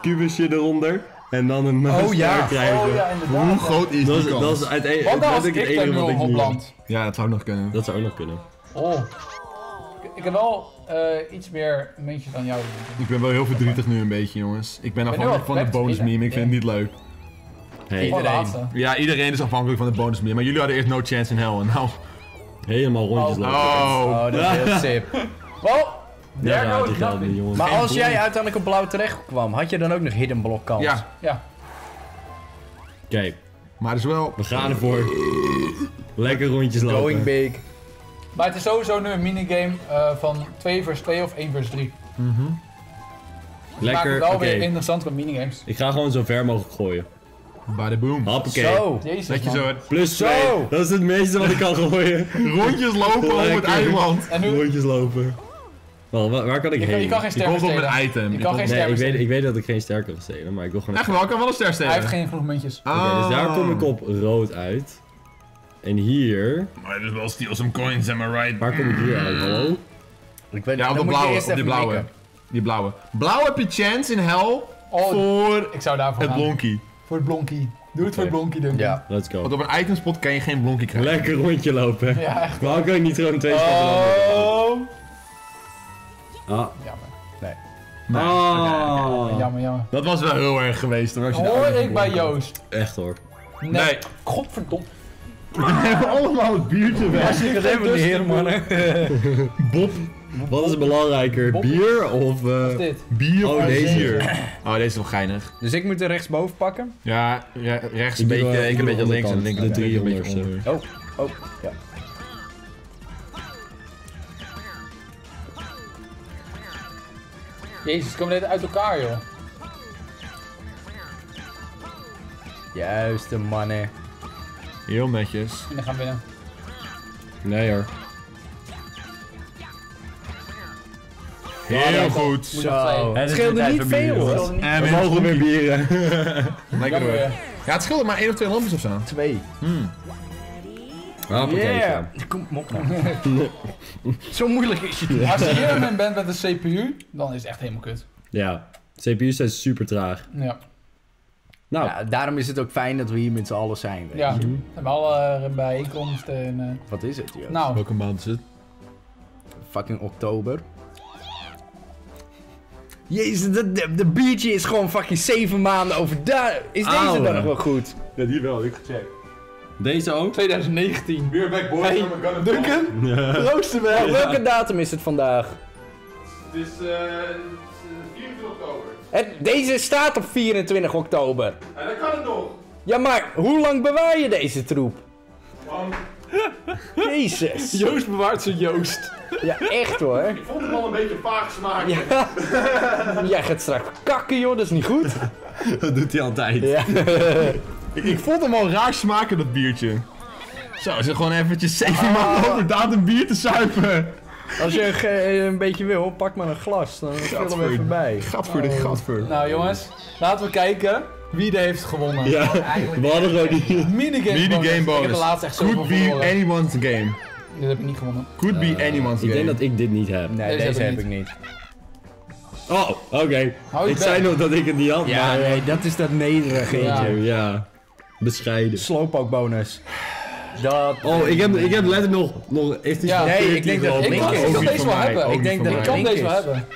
kubusje eronder. En dan een ster krijgen. Oh, ja, hoe groot is die kans? Dat is uiteindelijk. Wat als ik er 0 op land? Ja, dat zou nog kunnen. Dat zou ook nog kunnen. Oh. Ik heb wel iets meer muntjes dan jou. Ik ben wel heel verdrietig nu een beetje, jongens. Ik ben afhankelijk van de bonus meme. Ik vind het niet leuk. Hey. Iedereen. Ja, iedereen is afhankelijk van de bonus meme. Maar jullie hadden eerst no chance in hell. En nou... Helemaal rondjes lopen. Oh, dat is heel sip. Wow. Ja, jongen. Maar als jij uiteindelijk op blauw terecht kwam, had je dan ook nog hidden block kans? Ja. Oké. Maar dus wel... We gaan ervoor. Lekker rondjes lopen. Going big. Maar het is sowieso nu een minigame van 2 vs 2 of 1 vs 3. Dus lekker, maakt het wel weer interessantere minigames. Ik ga gewoon zo ver mogelijk gooien. Bada boom. Hoppakee. Zo. Jezus, dat je zo plus zo. 2. Dat is het meeste wat ik kan gooien. Rondjes lopen over het eiland. En nu... Rondjes lopen. Wel, waar kan ik heen? Je kan geen ster stelen. Ik weet dat ik geen ster kan stelen, maar ik wil gewoon... Echt wel, ik kan wel een ster stelen. Hij heeft geen genoeg muntjes. Oké, dus daar kom ik op rood uit. En hier... Maar dit is wel steal some coins, am I right? Waar kom ik hier uit? Hallo? Ik weet niet, op die blauwe. Die blauwe. Blauw heb je chance in hell voor... Ik zou daarvoor gaan. Het blonkie. Voor het blonkie. Doe het voor het blonkie, Duncan. Ja, let's go. Want op een itemspot kan je geen blonkie krijgen. Lekker rondje lopen. Ja, echt. Waarom kan ik niet gewoon 2 spotten lopen? Ah. Jammer. Nee. Jammer. Dat was wel heel erg geweest. Dan hoor ik bij Joost. Echt hoor. Nee. Godverdomme. We hebben allemaal het biertje weg. Als je het even de heren, mannen. Bob. Wat is belangrijker? Bier of... dit? Bier of deze hier. Oh, deze is wel geinig. Dus ik moet er rechtsboven pakken? Ja, rechts een beetje. Ik een beetje links en links de 300. Oh. Ja. Jezus, het komt net uit elkaar, joh. Juiste mannen. Heel netjes. En dan gaan we binnen. Nee hoor. Heel goed. Zo. Het scheelde niet veel hoor. En we mogen weer bieren. Lekker hoor. Ja, het scheelde maar 1 of 2 lampjes of zo. 2. Ja, kom op. Zo moeilijk is het. Als je hier bent met de CPU, dan is het echt helemaal kut. Ja, CPU's zijn super traag. Ja. Nou. Ja, daarom is het ook fijn dat we hier met z'n allen zijn. Weet je. We hebben alle bijeenkomsten en... Wat is het, joh? Nou. Welke maand is het? Fucking oktober. Jezus, de biertje is gewoon fucking 7 maanden overdag. Is deze dan nog wel goed? Ja, die wel. Ik check. Deze ook? 2019. We're back boys. Hey, Duncan. Rooster wel. Welke datum is het vandaag? Het is 24 oktober. Deze staat op 24 oktober. En dat kan het nog. Ja, maar hoe lang bewaar je deze troep? Man. Jezus. Joost bewaart zijn Joost. Ja, echt hoor. Ik vond hem al een beetje vaag smaken. Ja. Jij gaat straks kakken joh, dat is niet goed. Dat doet hij altijd. Ja. Ik vond hem al raar smaken, dat biertje. Zo, ze gewoon eventjes 7 maanden overdaad een bier te zuipen. Als je een beetje wil, pak maar een glas, dan vullen we even bij. Gadver. Nou jongens, laten we kijken wie er heeft gewonnen. Ja, we hadden gewoon die minigame bonus. Could be anyone's game. Dit heb ik niet gewonnen. Could be anyone's game. Ik denk dat ik dit niet heb. Nee, deze heb ik niet. Oh, oké. Ik zei nog dat ik het niet had, maar... Ja, nee, dat is dat nederige eentje. Ja, bescheiden. Slowpoke bonus. Dat... Oh, ik heb letterlijk nog... Nee, ik denk dat ik kan deze wel hebben.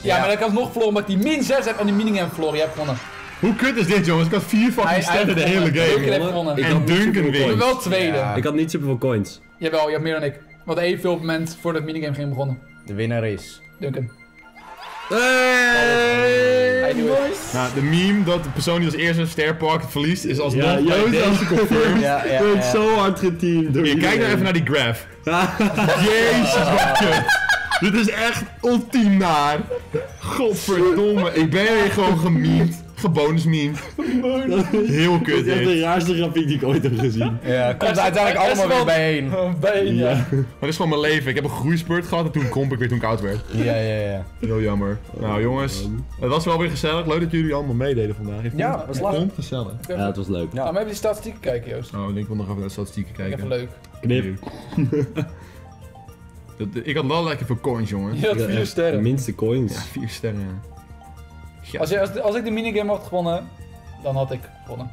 Ja, maar dan kan het nog verloren omdat ik die -6 heb en die minigame verloren. Jij hebt gewonnen. Hoe kut is dit, jongens? Ik had 4 fucking sterren de hele game. En Duncan weer. Ik ben wel tweede. Ik had niet superveel coins. Jawel, je hebt meer dan ik. Want evenveel op het moment voordat de minigame ging begonnen. De winnaar is... Duncan. Hey, nou, de meme dat de persoon die als eerste een sterrenpark verliest is alsnog bij deze confirmed. Ja. Wordt zo hard geteamd. Kijk nou even naar die graph. Jezus, wat kut. Dit is echt ultiem naar. Godverdomme, ik ben hier gewoon gemiemd. Gebonusmemed. Heel kut, dit is echt de raarste grafiek die ik ooit heb gezien. Ja, komt er uiteindelijk allemaal weer bijeen. Maar dit is gewoon mijn leven. Ik heb een groeispurt gehad en toen kromp ik weer toen ik oud werd. Ja. Heel jammer. Nou jongens, het was wel weer gezellig. Leuk dat jullie allemaal meededen vandaag. Ja, het was lachen. Gezellig. Ja, het was leuk. Ja, maar hebben die statistieken kijken, Joost? Oh, ik wil nog even naar de statistieken kijken. Even leuk. Knip. Ik had wel lekker veel coins, jongen. Je had 4 sterren. Minste coins. Ja, 4 sterren. Ja. Als ik de minigame had gewonnen, dan had ik gewonnen.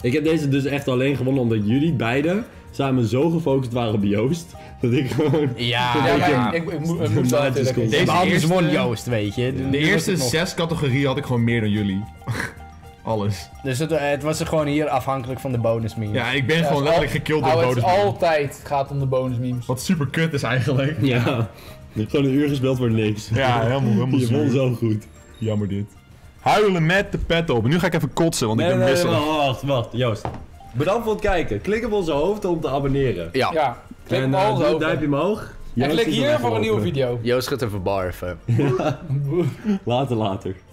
Ik heb deze dus echt alleen gewonnen omdat jullie beiden samen zo gefocust waren op Joost. Dat ik gewoon... Ja, ik moest wel natuurlijk. Deze eerste won Joost, weet je. Ja. De eerste 6 categorieën had ik gewoon meer dan jullie. Alles. Dus het was er gewoon hier afhankelijk van de bonusmemes. Ja, ik ben gewoon letterlijk gekild door bonusmemes. Het is altijd gaat om de bonusmemes. Wat super kut is eigenlijk. Ja. Je hebt gewoon een uur gespeeld voor niks. Ja, helemaal je won zo goed. Jammer dit. Huilen met de pet op. Nu ga ik even kotsen, want ik ben misselijk. Wacht, Joost. Bedankt voor het kijken. Klik op onze hoofd om te abonneren. Ja. Klik op onze hoofd. Duimpje omhoog. En klik hier voor een nieuwe video. Joost gaat even barven. Later.